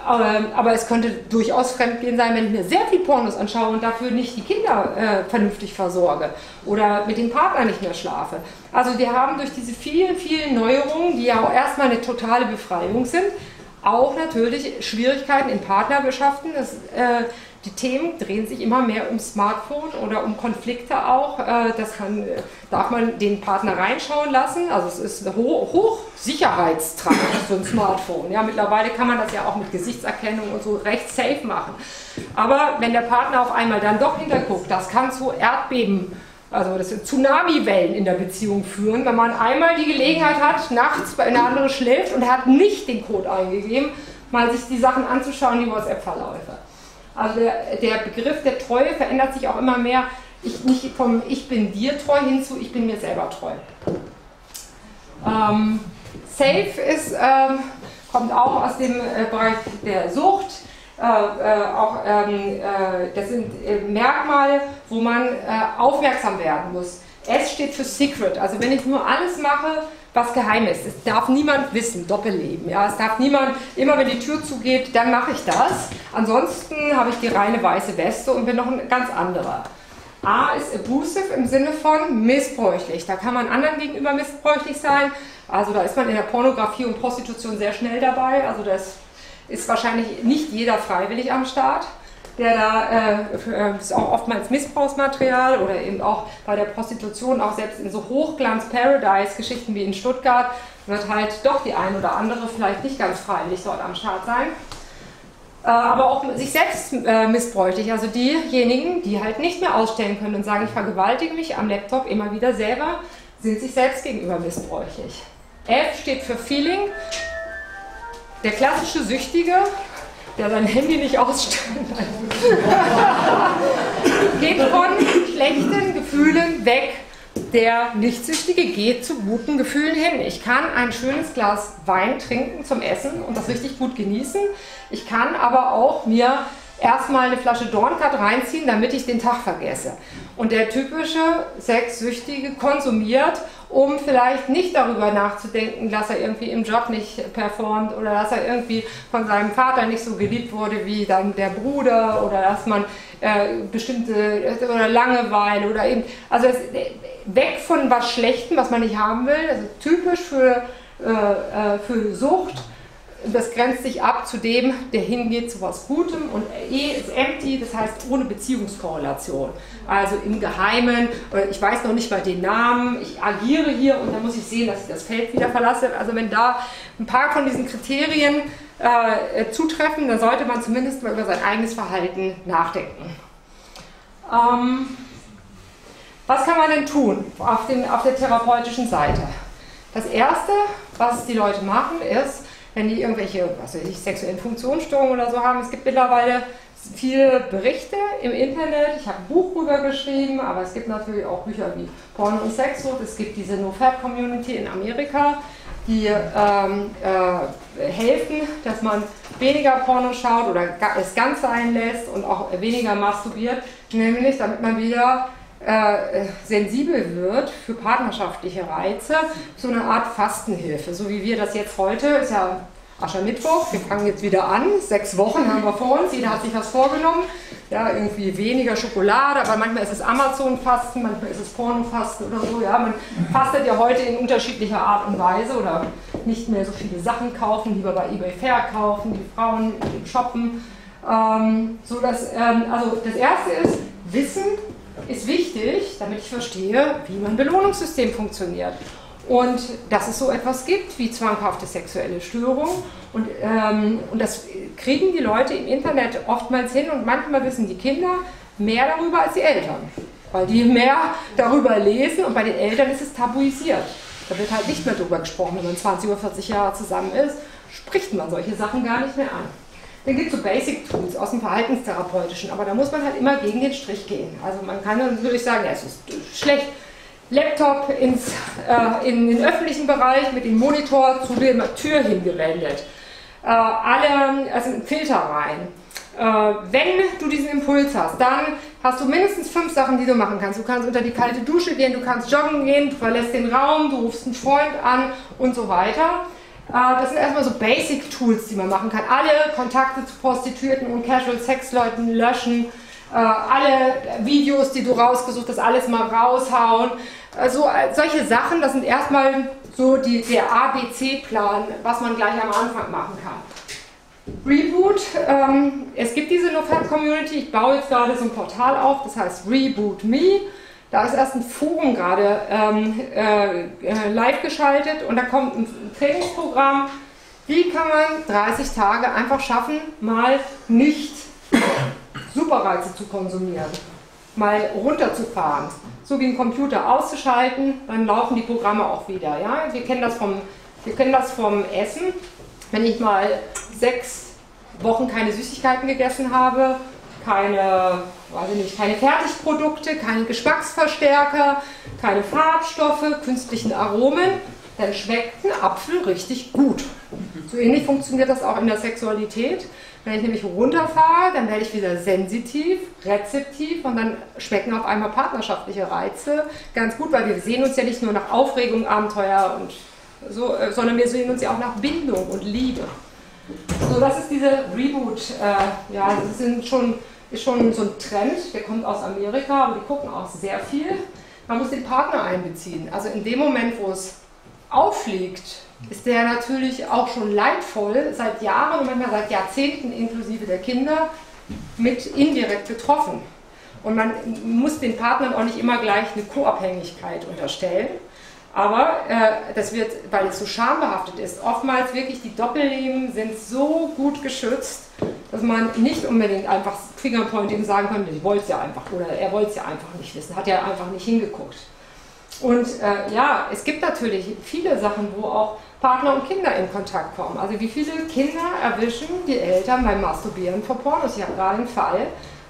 Aber es könnte durchaus Fremdgehen sein, wenn ich mir sehr viel Pornos anschaue und dafür nicht die Kinder vernünftig versorge oder mit dem Partner nicht mehr schlafe. Also wir haben durch diese vielen, vielen Neuerungen, die ja auch erstmal eine totale Befreiung sind, auch natürlich Schwierigkeiten in Partnerbeschaften. Die Themen drehen sich immer mehr um Smartphone oder um Konflikte auch. Darf man den Partner reinschauen lassen. Also es ist hochsicherheitstragend, so ein Smartphone. Ja, mittlerweile kann man das ja auch mit Gesichtserkennung und so recht safe machen. Aber wenn der Partner auf einmal dann doch hinterguckt, das kann zu Erdbeben, also das sind Tsunami-Wellen in der Beziehung führen. Wenn man einmal die Gelegenheit hat, nachts bei einer anderen schläft und hat nicht den Code eingegeben, mal sich die Sachen anzuschauen, die WhatsApp-Verläufe. Also der Begriff der Treue verändert sich auch immer mehr, nicht vom Ich bin dir treu hin zu Ich bin mir selber treu. Safe ist, kommt auch aus dem Bereich der Sucht, das sind Merkmale, wo man aufmerksam werden muss. S steht für Secret, also wenn ich nur alles mache, was geheim ist. Es darf niemand wissen, Doppelleben. Ja? Es darf niemand, immer wenn die Tür zugeht, dann mache ich das. Ansonsten habe ich die reine weiße Weste und bin noch ein ganz anderer. A ist abusive im Sinne von missbräuchlich. Da kann man anderen gegenüber missbräuchlich sein. Also da ist man in der Pornografie und Prostitution sehr schnell dabei. Also das ist wahrscheinlich nicht jeder freiwillig am Start. Das ist auch oftmals Missbrauchsmaterial oder eben auch bei der Prostitution, auch selbst in so Hochglanz-Paradise-Geschichten wie in Stuttgart, wird halt doch die ein oder andere vielleicht nicht ganz freiwillig dort am Start sein. Aber auch sich selbst missbräuchlich, also diejenigen, die halt nicht mehr ausstellen können und sagen, ich vergewaltige mich am Laptop immer wieder selber, sind sich selbst gegenüber missbräuchlich. F steht für Feeling, der klassische Süchtige, der sein Handy nicht ausstellt, geht von schlechten Gefühlen weg. Der Nichtsüchtige geht zu guten Gefühlen hin. Ich kann ein schönes Glas Wein trinken zum Essen und das richtig gut genießen. Ich kann aber auch mir erstmal eine Flasche Dornkat reinziehen, damit ich den Tag vergesse. Und der typische Sexsüchtige konsumiert, um vielleicht nicht darüber nachzudenken, dass er irgendwie im Job nicht performt oder dass er irgendwie von seinem Vater nicht so geliebt wurde wie dann der Bruder oder dass man Langeweile oder eben, also weg von was Schlechtem, was man nicht haben will, also typisch für Sucht Das grenzt sich ab zu dem, der hingeht zu was Gutem, und E ist empty, das heißt ohne Beziehungskorrelation. Also im Geheimen, ich weiß noch nicht mal den Namen, ich agiere hier und dann muss ich sehen, dass ich das Feld wieder verlasse. Also wenn da ein paar von diesen Kriterien zutreffen, dann sollte man zumindest mal über sein eigenes Verhalten nachdenken. Was kann man denn tun auf der therapeutischen Seite? Das Erste, was die Leute machen, ist, wenn die irgendwelche, was weiß ich, sexuellen Funktionsstörungen oder so haben. Es gibt mittlerweile viele Berichte im Internet. Ich habe ein Buch drüber geschrieben, aber es gibt natürlich auch Bücher wie Porn und Sexsucht. Es gibt diese No-Fab-Community in Amerika, die helfen, dass man weniger Porno schaut oder es ganz sein lässt und auch weniger masturbiert, nämlich damit man wieder sensibel wird für partnerschaftliche Reize, so eine Art Fastenhilfe, so wie wir das jetzt heute, ist ja Aschermittwoch, wir fangen jetzt wieder an, 6 Wochen haben wir vor uns, jeder hat sich was vorgenommen, ja, irgendwie weniger Schokolade, aber manchmal ist es Amazon-Fasten, manchmal ist es Porno-Fasten oder so, ja, man fastet ja heute in unterschiedlicher Art und Weise oder nicht mehr so viele Sachen kaufen, lieber bei eBay verkaufen, die Frauen shoppen, so dass, also das Erste ist, Wissen ist wichtig, damit ich verstehe, wie mein Belohnungssystem funktioniert und dass es so etwas gibt wie zwanghafte sexuelle Störung, und das kriegen die Leute im Internet oftmals hin, und manchmal wissen die Kinder mehr darüber als die Eltern, weil die mehr darüber lesen, und bei den Eltern ist es tabuisiert. Da wird halt nicht mehr darüber gesprochen, wenn man 20 oder 40 Jahre zusammen ist, spricht man solche Sachen gar nicht mehr an. Dann gibt es so Basic Tools aus dem Verhaltenstherapeutischen, aber da muss man halt immer gegen den Strich gehen. Also man kann natürlich sagen, ja, es ist schlecht, Laptop in den öffentlichen Bereich mit dem Monitor zu der Tür hingewendet, also einen Filter rein. Wenn du diesen Impuls hast, dann hast du mindestens 5 Sachen, die du machen kannst. Du kannst unter die kalte Dusche gehen, du kannst joggen gehen, du verlässt den Raum, du rufst einen Freund an und so weiter. Das sind erstmal so Basic-Tools, die man machen kann. Alle Kontakte zu Prostituierten und Casual-Sex-Leuten löschen, alle Videos, die du rausgesucht hast, alles mal raushauen. Also solche Sachen, das sind erstmal so der ABC-Plan, was man gleich am Anfang machen kann. Reboot, es gibt diese NoFap-Community, ich baue jetzt gerade so ein Portal auf, das heißt Reboot Me. Da ist erst ein Forum gerade live geschaltet, und da kommt ein Trainingsprogramm. Wie kann man 30 Tage einfach schaffen, mal nicht Superreize zu konsumieren, mal runterzufahren, so wie einen Computer auszuschalten, dann laufen die Programme auch wieder. Ja? Wir kennen das vom Essen. Wenn ich mal 6 Wochen keine Süßigkeiten gegessen habe, keine Fertigprodukte, keine Geschmacksverstärker, keine Farbstoffe, künstlichen Aromen, dann schmeckt ein Apfel richtig gut. So ähnlich funktioniert das auch in der Sexualität. Wenn ich nämlich runterfahre, dann werde ich wieder sensitiv, rezeptiv, und dann schmecken auf einmal partnerschaftliche Reize ganz gut, weil wir sehen uns ja nicht nur nach Aufregung, Abenteuer und so, sondern wir sehen uns ja auch nach Bindung und Liebe. So, das ist diese Reboot, ja, das ist schon so ein Trend, der kommt aus Amerika, aber die gucken auch sehr viel. Man muss den Partner einbeziehen. Also in dem Moment, wo es auffliegt, ist der natürlich auch schon leidvoll, seit Jahren und manchmal seit Jahrzehnten inklusive der Kinder, mit indirekt betroffen. Und man muss den Partnern auch nicht immer gleich eine Co-Abhängigkeit unterstellen. Aber das wird, weil es so schambehaftet ist, oftmals wirklich die Doppelleben sind so gut geschützt, dass man nicht unbedingt einfach Fingerpointing sagen kann, ich wollte es ja einfach, oder er wollte es ja einfach nicht wissen, hat ja einfach nicht hingeguckt. Und ja, es gibt natürlich viele Sachen, wo auch Partner und Kinder in Kontakt kommen. Also wie viele Kinder erwischen die Eltern beim Masturbieren vor Pornos? Ich habe gerade einen Fall,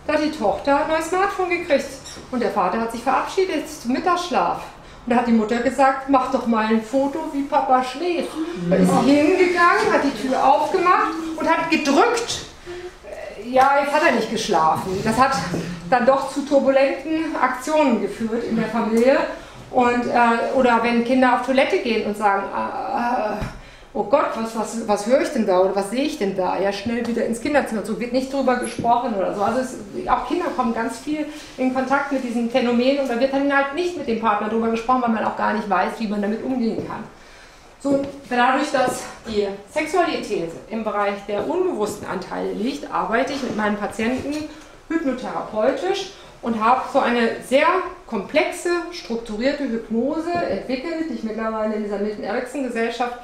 da hat die Tochter ein neues Smartphone gekriegt und der Vater hat sich verabschiedet zum Mittagsschlaf. Und da hat die Mutter gesagt, mach doch mal ein Foto, wie Papa schläft. Da ist sie hingegangen, hat die Tür aufgemacht und hat gedrückt. Ja, jetzt hat er nicht geschlafen. Das hat dann doch zu turbulenten Aktionen geführt in der Familie. Und, oder wenn Kinder auf Toilette gehen und sagen, oh Gott, was höre ich denn da oder was sehe ich denn da? Ja, schnell wieder ins Kinderzimmer. So wird nicht drüber gesprochen oder so. Also auch Kinder kommen ganz viel in Kontakt mit diesem Phänomen, und da wird dann halt nicht mit dem Partner drüber gesprochen, weil man auch gar nicht weiß, wie man damit umgehen kann. So, dadurch, dass die Sexualität im Bereich der unbewussten Anteile liegt, arbeite ich mit meinen Patienten hypnotherapeutisch und habe so eine sehr komplexe, strukturierte Hypnose entwickelt, die ich mittlerweile in dieser Milton-Erickson-Gesellschaft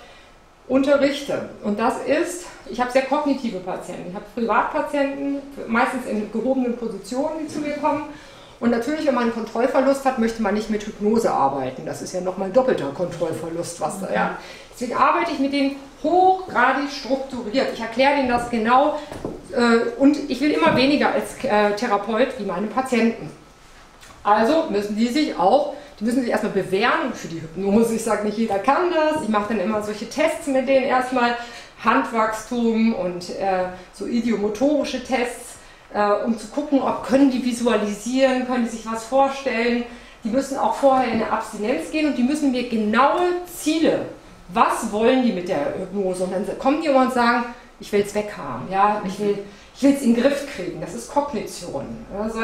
unterrichte. Und das ist, ich habe sehr kognitive Patienten, ich habe Privatpatienten, meistens in gehobenen Positionen, die zu mir kommen. Und natürlich, wenn man einen Kontrollverlust hat, möchte man nicht mit Hypnose arbeiten. Das ist ja nochmal ein doppelter Kontrollverlust. Ja. Deswegen arbeite ich mit denen hochgradig strukturiert. Ich erkläre denen das genau und ich will immer weniger als Therapeut wie meine Patienten. Also müssen die sich auch, die müssen sich erstmal bewähren für die Hypnose. Ich sage nicht, jeder kann das. Ich mache dann immer solche Tests mit denen erstmal. Handwachstum und so idiomotorische Tests. Um zu gucken, ob können die visualisieren, können die sich was vorstellen. Die müssen auch vorher in eine Abstinenz gehen und die müssen mir genaue Ziele, was wollen die mit der Hypnose? Und dann kommen die immer und sagen, ich will es weghaben, ja? ich will es in den Griff kriegen, das ist Kognition. Also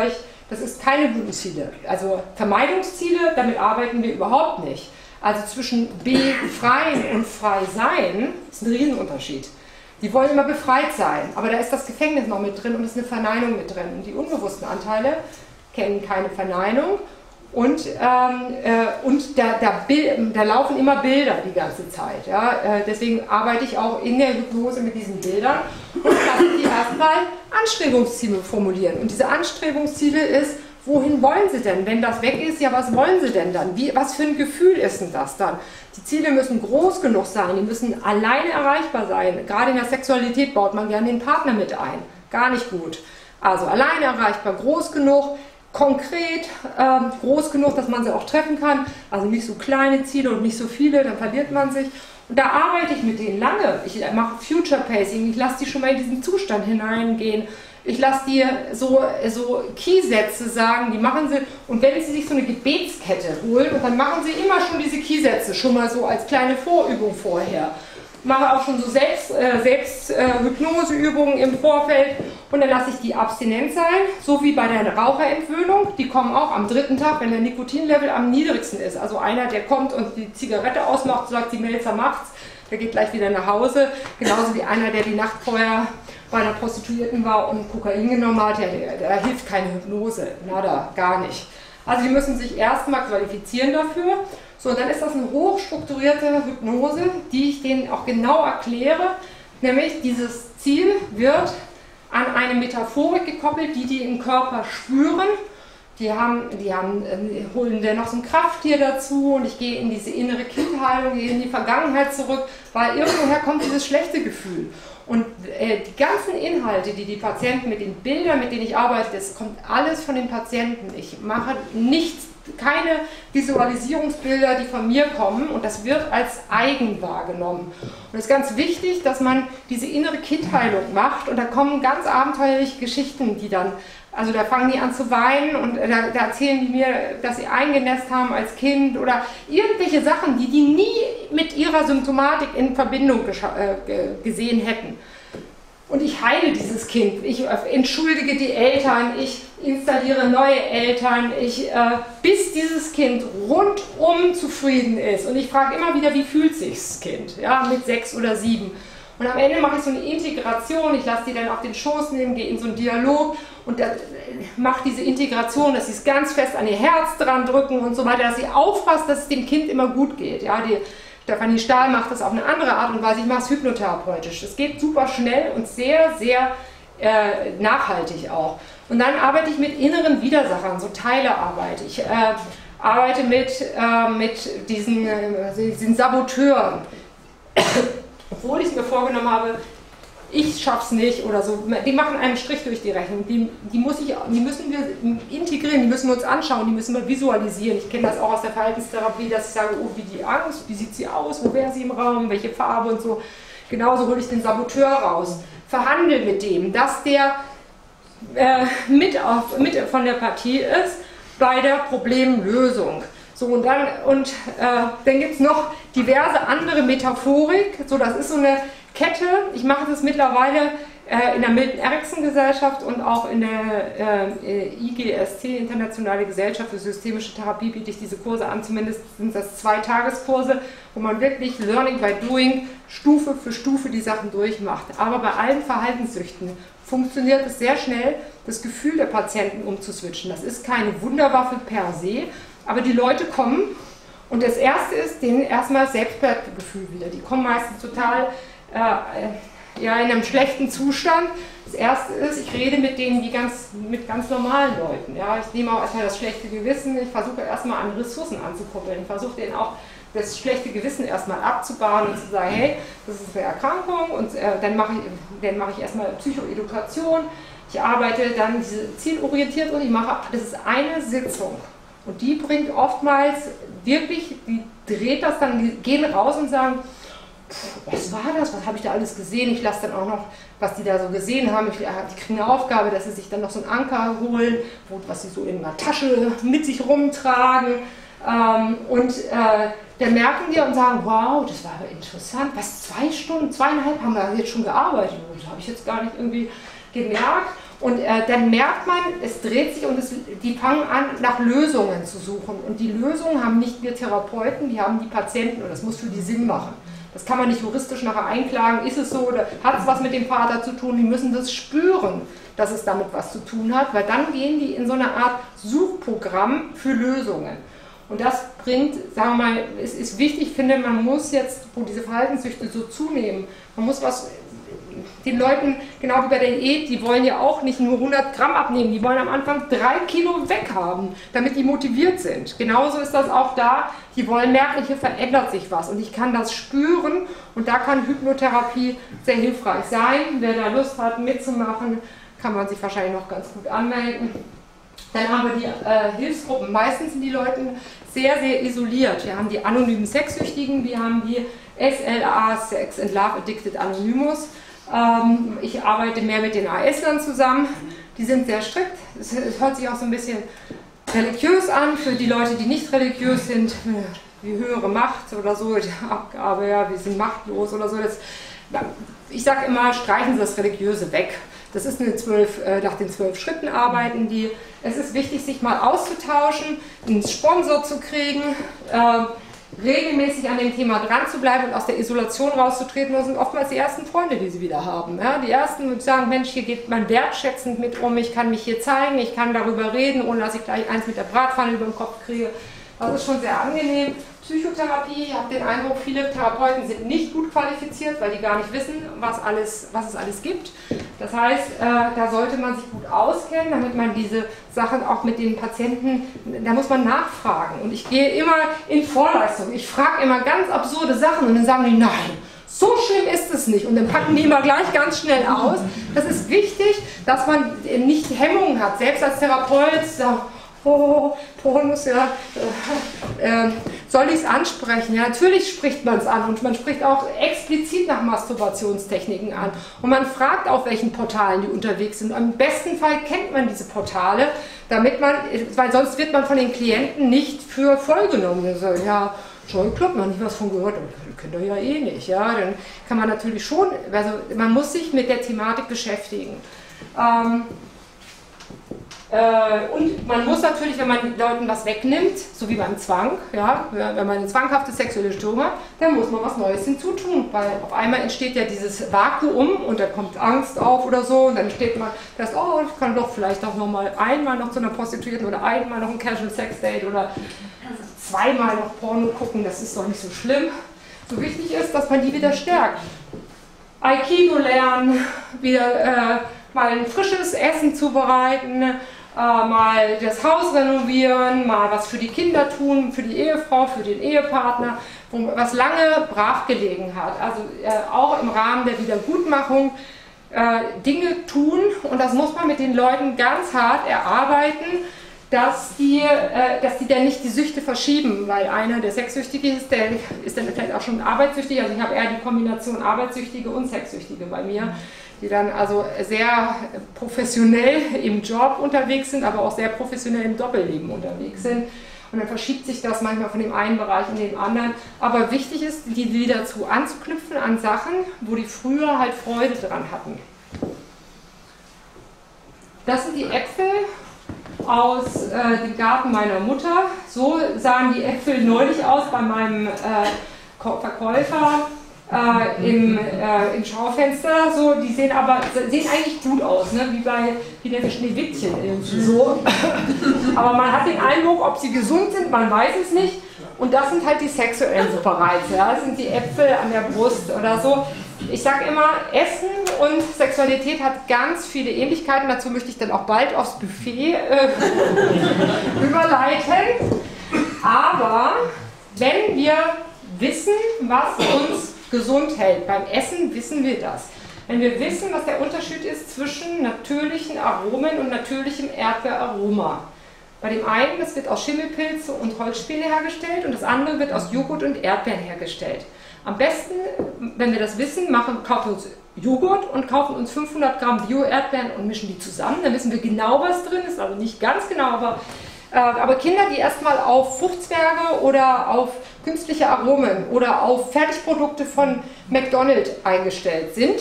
das ist keine guten Ziele, also Vermeidungsziele, damit arbeiten wir überhaupt nicht. Also zwischen befreien und frei sein ist ein Riesenunterschied. Die wollen immer befreit sein, aber da ist das Gefängnis noch mit drin und ist eine Verneinung mit drin. Und die unbewussten Anteile kennen keine Verneinung und da laufen immer Bilder die ganze Zeit. Ja? Deswegen arbeite ich auch in der Hypnose mit diesen Bildern und lasse die erstmal Anstrebungsziele formulieren. Und diese Anstrebungsziele ist, wohin wollen Sie denn? Wenn das weg ist, ja, was wollen Sie denn dann? Was für ein Gefühl ist denn das dann? Die Ziele müssen groß genug sein, die müssen alleine erreichbar sein. Gerade in der Sexualität baut man gerne den Partner mit ein. Gar nicht gut. Also alleine erreichbar, groß genug, konkret, groß genug, dass man sie auch treffen kann. Also nicht so kleine Ziele und nicht so viele, dann verliert man sich. Und da arbeite ich mit denen lange. Ich mache Future Pacing, ich lasse die schon mal in diesen Zustand hineingehen. Ich lasse dir so Keysätze sagen, die machen sie, und wenn sie sich so eine Gebetskette holen, und dann machen sie immer schon diese Keysätze, schon mal so als kleine Vorübung vorher. Mache auch schon so Selbsthypnoseübungen im Vorfeld, und dann lasse ich die abstinent sein, so wie bei der Raucherentwöhnung. Die kommen auch am dritten Tag, wenn der Nikotinlevel am niedrigsten ist. Also einer, der kommt und die Zigarette ausmacht, sagt, die Melzer macht's, der geht gleich wieder nach Hause. Genauso wie einer, der die Nacht vorher bei einer Prostituierten war und Kokain genommen hat, der hilft keine Hypnose, nada, gar nicht. Also die müssen sich erstmal qualifizieren dafür. So, dann ist das eine hochstrukturierte Hypnose, die ich denen auch genau erkläre, nämlich dieses Ziel wird an eine Metaphorik gekoppelt, die im Körper spüren. Die holen dann noch so ein Krafttier dazu und ich gehe in diese innere Kindheilung, gehe in die Vergangenheit zurück, weil irgendwoher kommt dieses schlechte Gefühl. Und die ganzen Inhalte, die Patienten mit den Bildern, mit denen ich arbeite, das kommt alles von den Patienten. Ich mache nichts, keine Visualisierungsbilder, die von mir kommen, und das wird als eigen wahrgenommen. Und es ist ganz wichtig, dass man diese innere Kindheilung macht, und da kommen ganz abenteuerliche Geschichten, die dann, also da fangen die an zu weinen und da erzählen die mir, dass sie eingenässt haben als Kind oder irgendwelche Sachen, die nie mit ihrer Symptomatik in Verbindung gesehen hätten. Und ich heile dieses Kind, ich entschuldige die Eltern, ich installiere neue Eltern, bis dieses Kind rundum zufrieden ist. Und ich frage immer wieder, wie fühlt sich das Kind, ja, mit 6 oder 7? Und am Ende mache ich so eine Integration, ich lasse die dann auf den Schoß nehmen, gehe in so einen Dialog und mache diese Integration, dass sie es ganz fest an ihr Herz dran drücken und so weiter, dass sie aufpasst, dass es dem Kind immer gut geht. Ja, Stefanie Stahl macht das auf eine andere Art und Weise, ich mache es hypnotherapeutisch. Es geht super schnell und sehr, sehr nachhaltig auch. Und dann arbeite ich mit inneren Widersachern, so Teilearbeit. Ich arbeite mit diesen Saboteuren. Obwohl ich es mir vorgenommen habe, ich schaff's nicht oder so. Die machen einen Strich durch die Rechnung. Die müssen wir integrieren, die müssen wir uns anschauen, die müssen wir visualisieren. Ich kenne das auch aus der Verhaltenstherapie, dass ich sage, oh, wie die Angst, wie sieht sie aus, wo wäre sie im Raum, welche Farbe und so. Genauso hole ich den Saboteur raus. Verhandle mit dem, dass der mit von der Partie ist bei der Problemlösung. So, und dann gibt es noch diverse andere Metaphorik. So, das ist so eine Kette. Ich mache das mittlerweile in der Milton-Erickson-Gesellschaft und auch in der IGST, Internationale Gesellschaft für Systemische Therapie, biete ich diese Kurse an. Zumindest sind das 2 Tageskurse, wo man wirklich Learning by Doing, Stufe für Stufe die Sachen durchmacht. Aber bei allen Verhaltenssüchten funktioniert es sehr schnell, das Gefühl der Patienten umzuswitchen. Das ist keine Wunderwaffe per se, aber die Leute kommen und das Erste ist, denen erstmal das Selbstwertgefühl wieder. Die kommen meistens total... ja, in einem schlechten Zustand. Das Erste ist, ich rede mit denen wie mit ganz normalen Leuten. Ja. Ich nehme auch erstmal das schlechte Gewissen, ich versuche erstmal an Ressourcen anzukoppeln. Ich versuche denen auch das schlechte Gewissen erstmal abzubauen und zu sagen, hey, das ist eine Erkrankung und dann mache ich erstmal Psychoedukation. Ich arbeite dann zielorientiert und ich mache, das ist eine Sitzung. Und die bringt oftmals wirklich, die dreht das dann, die gehen raus und sagen, was war das? Was habe ich da alles gesehen? Ich lasse dann auch noch, was die da so gesehen haben. Die kriegen eine Aufgabe, dass sie sich dann noch so einen Anker holen, was sie so in einer Tasche mit sich rumtragen. Und dann merken die und sagen, wow, das war aber interessant. Was, 2 Stunden, 2,5 haben wir jetzt schon gearbeitet? Das habe ich jetzt gar nicht irgendwie gemerkt. Und dann merkt man, es dreht sich und die fangen an, nach Lösungen zu suchen. Und die Lösungen haben nicht wir Therapeuten, die haben die Patienten und das muss für die Sinn machen. Das kann man nicht juristisch nachher einklagen, ist es so oder hat es was mit dem Vater zu tun, die müssen das spüren, dass es damit was zu tun hat, weil dann gehen die in so eine Art Suchprogramm für Lösungen. Und das bringt, sagen wir mal, es ist wichtig, ich finde, man muss jetzt, wo diese Verhaltenssüchte so zunehmen, man muss was den Leuten, genau wie bei der Diät, die wollen ja auch nicht nur 100 Gramm abnehmen, die wollen am Anfang 3 Kilo weghaben, damit die motiviert sind. Genauso ist das auch da, die wollen merken, hier verändert sich was und ich kann das spüren und da kann Hypnotherapie sehr hilfreich sein. Wer da Lust hat mitzumachen, kann man sich wahrscheinlich noch ganz gut anmelden. Dann haben wir die Hilfsgruppen, meistens sind die Leute sehr, sehr isoliert. Wir haben die anonymen Sexsüchtigen, wir haben die SLA, Sex and Love Addicted Anonymous. Ich arbeite mehr mit den AS-Lern zusammen, die sind sehr strikt, es hört sich auch so ein bisschen religiös an, für die Leute, die nicht religiös sind, wie höhere Macht oder so, die Abgabe, ja, wir sind machtlos oder so. Ich sage immer, streichen Sie das Religiöse weg. Das ist eine 12 Schritten arbeiten die. Es ist wichtig, sich mal auszutauschen, einen Sponsor zu kriegen, regelmäßig an dem Thema dran zu bleiben und aus der Isolation rauszutreten. Das sind oftmals die ersten Freunde, die sie wieder haben. Ja, die ersten, die sagen, Mensch, hier geht man wertschätzend mit um, ich kann mich hier zeigen, ich kann darüber reden, ohne dass ich gleich eins mit der Bratpfanne über den Kopf kriege. Das ist schon sehr angenehm. Psychotherapie, ich habe den Eindruck, viele Therapeuten sind nicht gut qualifiziert, weil die gar nicht wissen, was es alles gibt. Das heißt, da sollte man sich gut auskennen, damit man diese Sachen auch mit den Patienten, da muss man nachfragen. Und ich gehe immer in Vorleistung, ich frage immer ganz absurde Sachen und dann sagen die, nein, so schlimm ist es nicht. Und dann packen die immer gleich ganz schnell aus. Das ist wichtig, dass man nicht Hemmungen hat, selbst als Therapeut, oh, Pornos, ja, soll ich es ansprechen? Ja, natürlich spricht man es an und man spricht auch explizit nach Masturbationstechniken an. Und man fragt, auf welchen Portalen die unterwegs sind. Am besten Fall kennt man diese Portale, damit man, weil sonst wird man von den Klienten nicht für voll genommen. Also, ja, Joy Club, noch nicht was von gehört, könnt ihr ja eh nicht. Ja, dann kann man natürlich schon, also man muss sich mit der Thematik beschäftigen. Und man muss natürlich, wenn man den Leuten was wegnimmt, so wie beim Zwang, ja, wenn man eine zwanghafte sexuelle Störung hat, dann muss man was Neues hinzutun, weil auf einmal entsteht ja dieses Vakuum und dann kommt Angst auf oder so und dann steht man, das, oh, ich kann doch vielleicht auch nochmal einmal noch zu einer Prostituierten oder einmal noch ein Casual Sex Date oder zweimal noch Porno gucken, das ist doch nicht so schlimm. So wichtig ist, dass man die wieder stärkt. Aikido lernen, wieder mal ein frisches Essen zubereiten, mal das Haus renovieren, mal was für die Kinder tun, für die Ehefrau, für den Ehepartner, was lange brach gelegen hat. Also auch im Rahmen der Wiedergutmachung Dinge tun und das muss man mit den Leuten ganz hart erarbeiten, dass die dann nicht die Süchte verschieben, weil einer, der sexsüchtig ist, der ist dann vielleicht auch schon arbeitssüchtig. Also ich habe eher die Kombination Arbeitssüchtige und Sexsüchtige bei mir, die dann also sehr professionell im Job unterwegs sind, aber auch sehr professionell im Doppelleben unterwegs sind. Und dann verschiebt sich das manchmal von dem einen Bereich in den anderen. Aber wichtig ist, die wieder anzuknüpfen an Sachen, wo die früher halt Freude dran hatten. Das sind die Äpfel aus dem Garten meiner Mutter. So sahen die Äpfel neulich aus bei meinem Verkäufer im Schaufenster. So, die sehen aber eigentlich gut aus, ne? wie der Schneewittchen irgendwie so. Aber man hat den Eindruck, ob sie gesund sind, man weiß es nicht. Und das sind halt die sexuellen Superreize, ja? Das sind die Äpfel an der Brust oder so. Ich sage immer, Essen und Sexualität hat ganz viele Ähnlichkeiten. Dazu möchte ich dann auch bald aufs Buffet überleiten. Aber wenn wir wissen, was uns gesund hält, beim Essen wissen wir das. Wenn wir wissen, was der Unterschied ist zwischen natürlichen Aromen und natürlichem Erdbeeraroma. Bei dem einen, das wird aus Schimmelpilze und Holzspäne hergestellt und das andere wird aus Joghurt und Erdbeeren hergestellt. Am besten, wenn wir das wissen, kaufen wir uns Joghurt und kaufen uns 500 Gramm Bio-Erdbeeren und mischen die zusammen. Dann wissen wir genau, was drin ist, also nicht ganz genau, aber Kinder, die erstmal auf Fruchtzwerge oder auf künstliche Aromen oder auf Fertigprodukte von McDonald's eingestellt sind,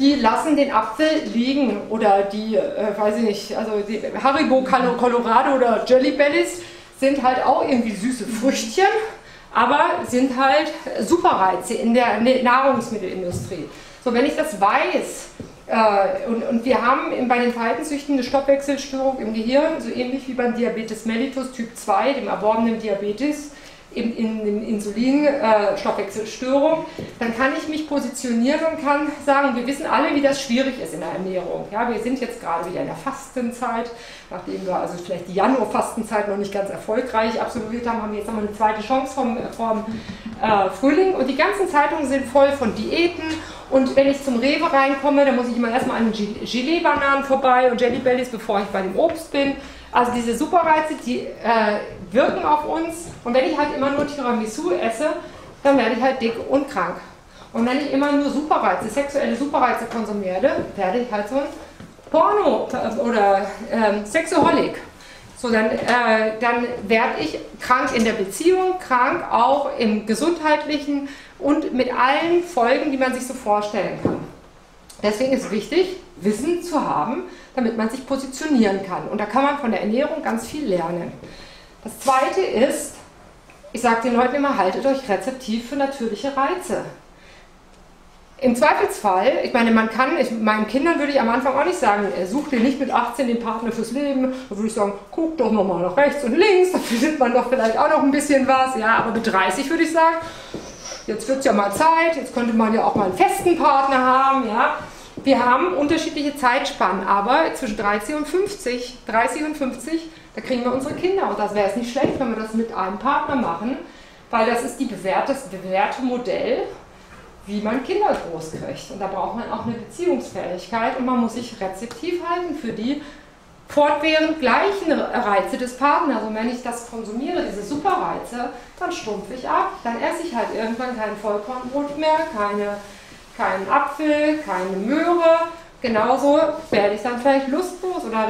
die lassen den Apfel liegen oder die, weiß ich nicht, also die Haribo Colorado oder Jelly Bellies sind halt auch irgendwie süße Früchtchen. Aber sind halt Superreize in der Nahrungsmittelindustrie. So, wenn ich das weiß, und wir haben bei den Verhaltenssüchten eine Stoffwechselstörung im Gehirn, so ähnlich wie beim Diabetes mellitus Typ 2, dem erworbenen Diabetes, in Insulin-Stoffwechselstörung, dann kann ich mich positionieren und kann sagen, wir wissen alle, wie das schwierig ist in der Ernährung. Ja, wir sind jetzt gerade wieder in der Fastenzeit, nachdem wir also vielleicht die Januar-Fastenzeit noch nicht ganz erfolgreich absolviert haben, haben wir jetzt nochmal eine zweite Chance vom Frühling. Und die ganzen Zeitungen sind voll von Diäten. Und wenn ich zum Rewe reinkomme, dann muss ich immer erstmal an den Gelee-Bananen vorbei und Jelly Bellies, bevor ich bei dem Obst bin. Also diese Superreize, die wirken auf uns. Und wenn ich halt immer nur Tiramisu esse, dann werde ich halt dick und krank. Und wenn ich immer nur Superreize, sexuelle Superreize konsumiere, werde ich halt so ein Porno oder Sexaholic. So, dann werde ich krank in der Beziehung, krank auch im Gesundheitlichen und mit allen Folgen, die man sich so vorstellen kann. Deswegen ist wichtig, Wissen zu haben, damit man sich positionieren kann. Und da kann man von der Ernährung ganz viel lernen. Das Zweite ist, ich sage den Leuten immer, haltet euch rezeptiv für natürliche Reize. Im Zweifelsfall, ich meine, meinen Kindern würde ich am Anfang auch nicht sagen, such dir nicht mit 18 den Partner fürs Leben. Da würde ich sagen, guck doch nochmal nach rechts und links, da findet man doch vielleicht auch noch ein bisschen was. Ja, aber mit 30 würde ich sagen, jetzt wird es ja mal Zeit, jetzt könnte man ja auch mal einen festen Partner haben. Ja. Wir haben unterschiedliche Zeitspannen, aber zwischen 30 und 50, da kriegen wir unsere Kinder. Und das wäre es nicht schlecht, wenn wir das mit einem Partner machen, weil das ist das bewährte Modell, wie man Kinder großkriegt. Und da braucht man auch eine Beziehungsfähigkeit und man muss sich rezeptiv halten für die fortwährend gleichen Reize des Partners. Also wenn ich das konsumiere, diese Superreize, dann stumpfe ich ab. Dann esse ich halt irgendwann kein Vollkornbrot mehr, keinen Apfel, keine Möhre. Genauso werde ich dann vielleicht lustlos oder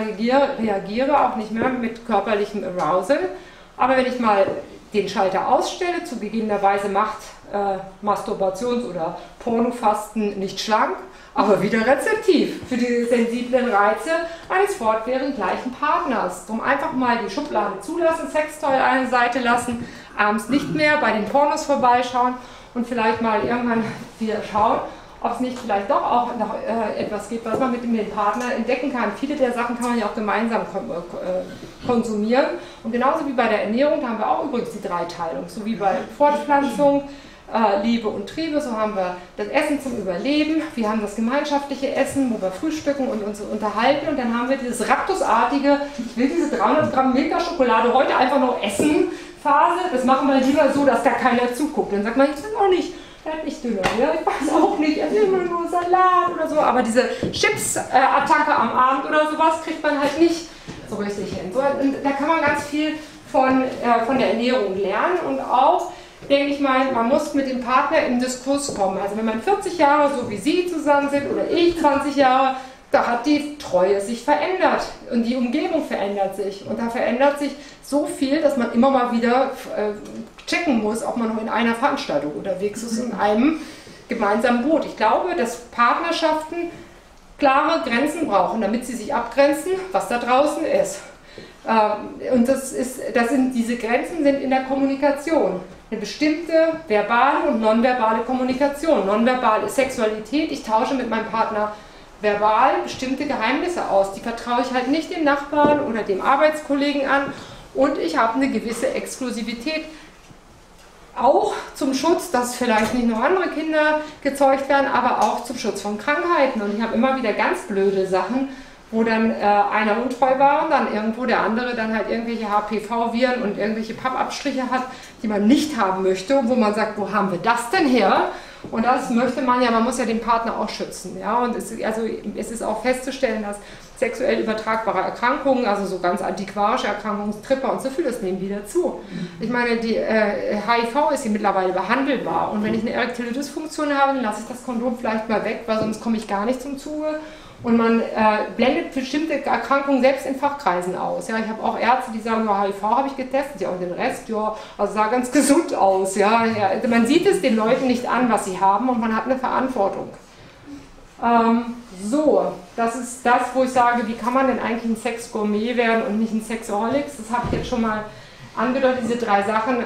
reagiere auch nicht mehr mit körperlichem Arousal. Aber wenn ich mal den Schalter ausstelle, zugegebenerweise macht Masturbations- oder Pornofasten nicht schlank, aber wieder rezeptiv für die sensiblen Reize eines fortwährend gleichen Partners. Drum einfach mal die Schublade zulassen, Sextoy eine Seite lassen, abends nicht mehr, bei den Pornos vorbeischauen und vielleicht mal irgendwann wieder schauen, ob es nicht vielleicht doch auch noch etwas gibt, was man mit dem Partner entdecken kann. Viele der Sachen kann man ja auch gemeinsam konsumieren. Und genauso wie bei der Ernährung, da haben wir auch übrigens die Dreiteilung, so wie bei Fortpflanzung, Liebe und Triebe, so haben wir das Essen zum Überleben, wir haben das gemeinschaftliche Essen, wo wir frühstücken und uns unterhalten und dann haben wir dieses raptusartige, ich will diese 300 Gramm Milka-Schokolade heute einfach noch essen Phase, das machen wir lieber so, dass da keiner zuguckt. Dann sagt man, ich bin auch nicht, ich dünner, ja? Ich weiß auch nicht, ich will nur Salat oder so, aber diese Chips-Attacke am Abend oder sowas kriegt man halt nicht so richtig hin. So, und da kann man ganz viel von der Ernährung lernen und auch denke ich mal, man muss mit dem Partner im Diskurs kommen. Also wenn man 40 Jahre so wie Sie zusammen sind oder ich 20 Jahre, da hat die Treue sich verändert und die Umgebung verändert sich. Und da verändert sich so viel, dass man immer mal wieder checken muss, ob man noch in einer Veranstaltung unterwegs ist, in einem gemeinsamen Boot. Ich glaube, dass Partnerschaften klare Grenzen brauchen, damit sie sich abgrenzen, was da draußen ist. Und diese Grenzen sind in der Kommunikation. Eine bestimmte verbale und nonverbale Kommunikation. Nonverbal ist Sexualität. Ich tausche mit meinem Partner verbal bestimmte Geheimnisse aus. Die vertraue ich halt nicht dem Nachbarn oder dem Arbeitskollegen an. Und ich habe eine gewisse Exklusivität. Auch zum Schutz, dass vielleicht nicht nur andere Kinder gezeugt werden, aber auch zum Schutz von Krankheiten. Und ich habe immer wieder ganz blöde Sachen, wo dann einer untreu war und dann irgendwo der andere dann halt irgendwelche HPV-Viren und irgendwelche Pappabstriche hat, die man nicht haben möchte, wo man sagt, wo haben wir das denn her? Und das möchte man ja, man muss ja den Partner auch schützen. Ja? Und es ist auch festzustellen, dass sexuell übertragbare Erkrankungen, also so ganz antiquarische Erkrankungen, Tripper und so viel, das nehmen wieder zu. Ich meine, die HIV ist ja mittlerweile behandelbar. Und wenn ich eine erektile Dysfunktion habe, dann lasse ich das Kondom vielleicht mal weg, weil sonst komme ich gar nicht zum Zuge. Und man blendet bestimmte Erkrankungen selbst in Fachkreisen aus. Ja, ich habe auch Ärzte, die sagen, ja, HIV habe ich getestet, ja, und den Rest, ja, also sah ganz gesund aus. Ja, ja. Man sieht es den Leuten nicht an, was sie haben, und man hat eine Verantwortung. So, das ist das, wo ich sage, wie kann man denn eigentlich ein Sex-Gourmet werden und nicht ein Sexaholic? Das habe ich jetzt schon mal angedeutet, diese drei Sachen.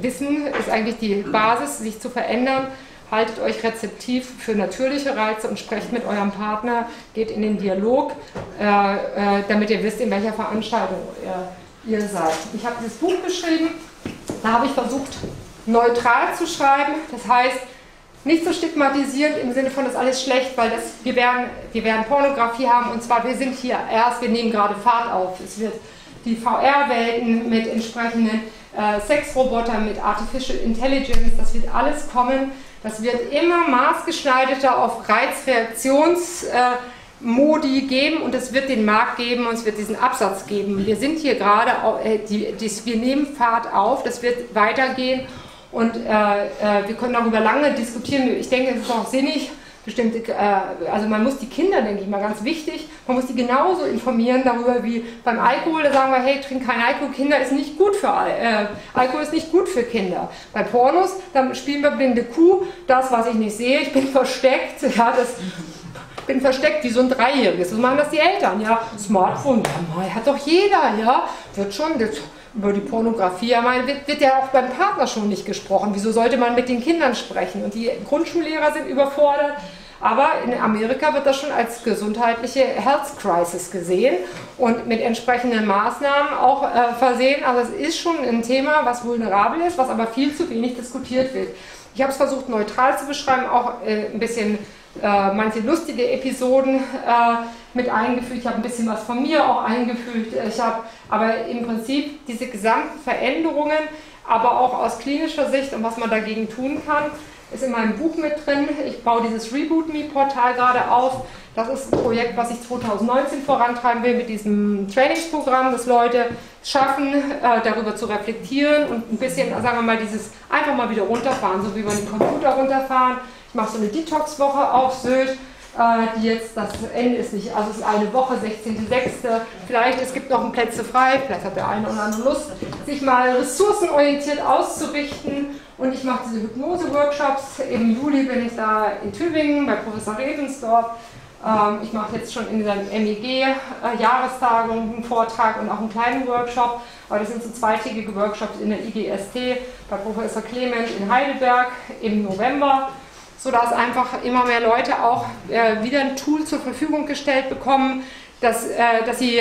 Wissen ist eigentlich die Basis, sich zu verändern. Haltet euch rezeptiv für natürliche Reize und sprecht mit eurem Partner, geht in den Dialog, damit ihr wisst, in welcher Veranstaltung ihr seid. Ich habe dieses Buch geschrieben, da habe ich versucht, neutral zu schreiben, das heißt, nicht so stigmatisierend im Sinne von, das ist alles schlecht, weil wir werden Pornografie haben, und zwar, wir sind hier erst, wir nehmen gerade Fahrt auf. Es wird die VR-Welten mit entsprechenden Sexrobotern, mit Artificial Intelligence, das wird alles kommen. Das wird immer maßgeschneiderter auf Reizreaktionsmodi geben, und es wird den Markt geben und es wird diesen Absatz geben. Wir sind hier gerade, wir nehmen Fahrt auf, das wird weitergehen, und wir können darüber lange diskutieren. Ich denke, es ist auch sinnig, bestimmte, also man muss die Kinder, denke ich mal, ganz wichtig, man muss die genauso informieren darüber wie beim Alkohol. Da sagen wir, hey, trink kein Alkohol, Kinder ist nicht gut für Alkohol ist nicht gut für Kinder. Bei Pornos, dann spielen wir blinde Kuh, das, was ich nicht sehe, ich bin versteckt, ja, ich bin versteckt wie so ein Dreijähriges. So machen das die Eltern, ja, Smartphone, ja, hat doch jeder, ja, wird schon, über die Pornografie, ja, wird ja auch beim Partner schon nicht gesprochen. Wieso sollte man mit den Kindern sprechen? Und die Grundschullehrer sind überfordert. Aber in Amerika wird das schon als gesundheitliche Health Crisis gesehen und mit entsprechenden Maßnahmen auch versehen. Also es ist schon ein Thema, was vulnerabel ist, was aber viel zu wenig diskutiert wird. Ich habe es versucht, neutral zu beschreiben, auch ein bisschen manche lustige Episoden mit eingefügt. Ich habe ein bisschen was von mir auch eingefügt. Ich habe aber im Prinzip diese gesamten Veränderungen, aber auch aus klinischer Sicht und was man dagegen tun kann, ist in meinem Buch mit drin. Ich baue dieses Reboot-Me-Portal gerade auf. Das ist ein Projekt, was ich 2019 vorantreiben will mit diesem Trainingsprogramm, dass Leute es schaffen, darüber zu reflektieren und ein bisschen, sagen wir mal, dieses einfach mal wieder runterfahren, so wie man den Computer runterfahren. Ich mache so eine Detox-Woche auf Sylt, die jetzt, das Ende ist nicht, also es ist eine Woche, 16.06. Vielleicht, es gibt noch Plätze frei, vielleicht hat der eine oder andere Lust, sich mal ressourcenorientiert auszurichten. Und ich mache diese Hypnose-Workshops. Im Juli bin ich da in Tübingen bei Professor Rebensdorf. Ich mache jetzt schon in seinem MEG-Jahrestagung einen Vortrag und auch einen kleinen Workshop. Aber das sind so zweitägige Workshops in der IGST bei Professor Clement in Heidelberg im November, sodass einfach immer mehr Leute auch wieder ein Tool zur Verfügung gestellt bekommen, dass sie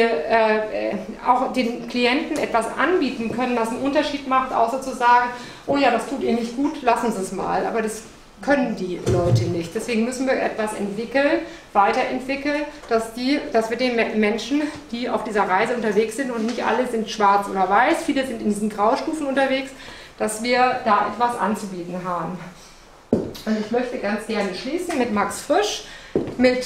auch den Klienten etwas anbieten können, das einen Unterschied macht, außer zu sagen, oh ja, das tut ihr nicht gut, lassen Sie es mal. Aber das können die Leute nicht. Deswegen müssen wir etwas entwickeln, weiterentwickeln, dass wir den Menschen, die auf dieser Reise unterwegs sind, und nicht alle sind schwarz oder weiß, viele sind in diesen Graustufen unterwegs, dass wir da etwas anzubieten haben. Und ich möchte ganz gerne schließen mit Max Frisch, mit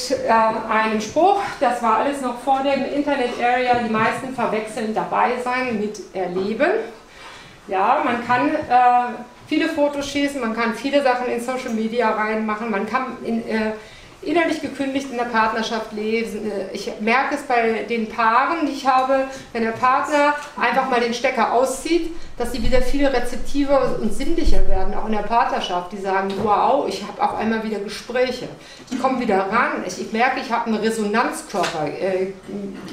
einem Spruch, das war alles noch vor dem Internet-Area, die meisten verwechseln dabei sein mit erleben. Ja, man kann viele Fotos schießen, man kann viele Sachen in Social Media reinmachen, man kann innerlich gekündigt in der Partnerschaft leben. Ich merke es bei den Paaren, die ich habe, wenn der Partner einfach mal den Stecker auszieht, dass sie wieder viel rezeptiver und sinnlicher werden, auch in der Partnerschaft. Die sagen, wow, ich habe auf einmal wieder Gespräche. Ich komme wieder ran, ich merke, ich habe einen Resonanzkörper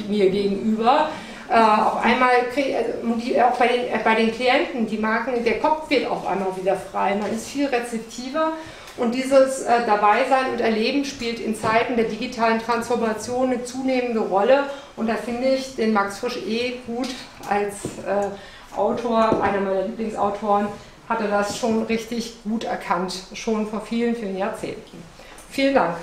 mir gegenüber. Auf einmal, auch bei den Klienten, die merken, der Kopf wird auf einmal wieder frei, man ist viel rezeptiver. Und dieses Dabeisein und Erleben spielt in Zeiten der digitalen Transformation eine zunehmende Rolle. Und da finde ich den Max Frisch gut als Autor, einer meiner Lieblingsautoren, hatte das schon richtig gut erkannt, schon vor vielen, vielen Jahrzehnten. Vielen Dank.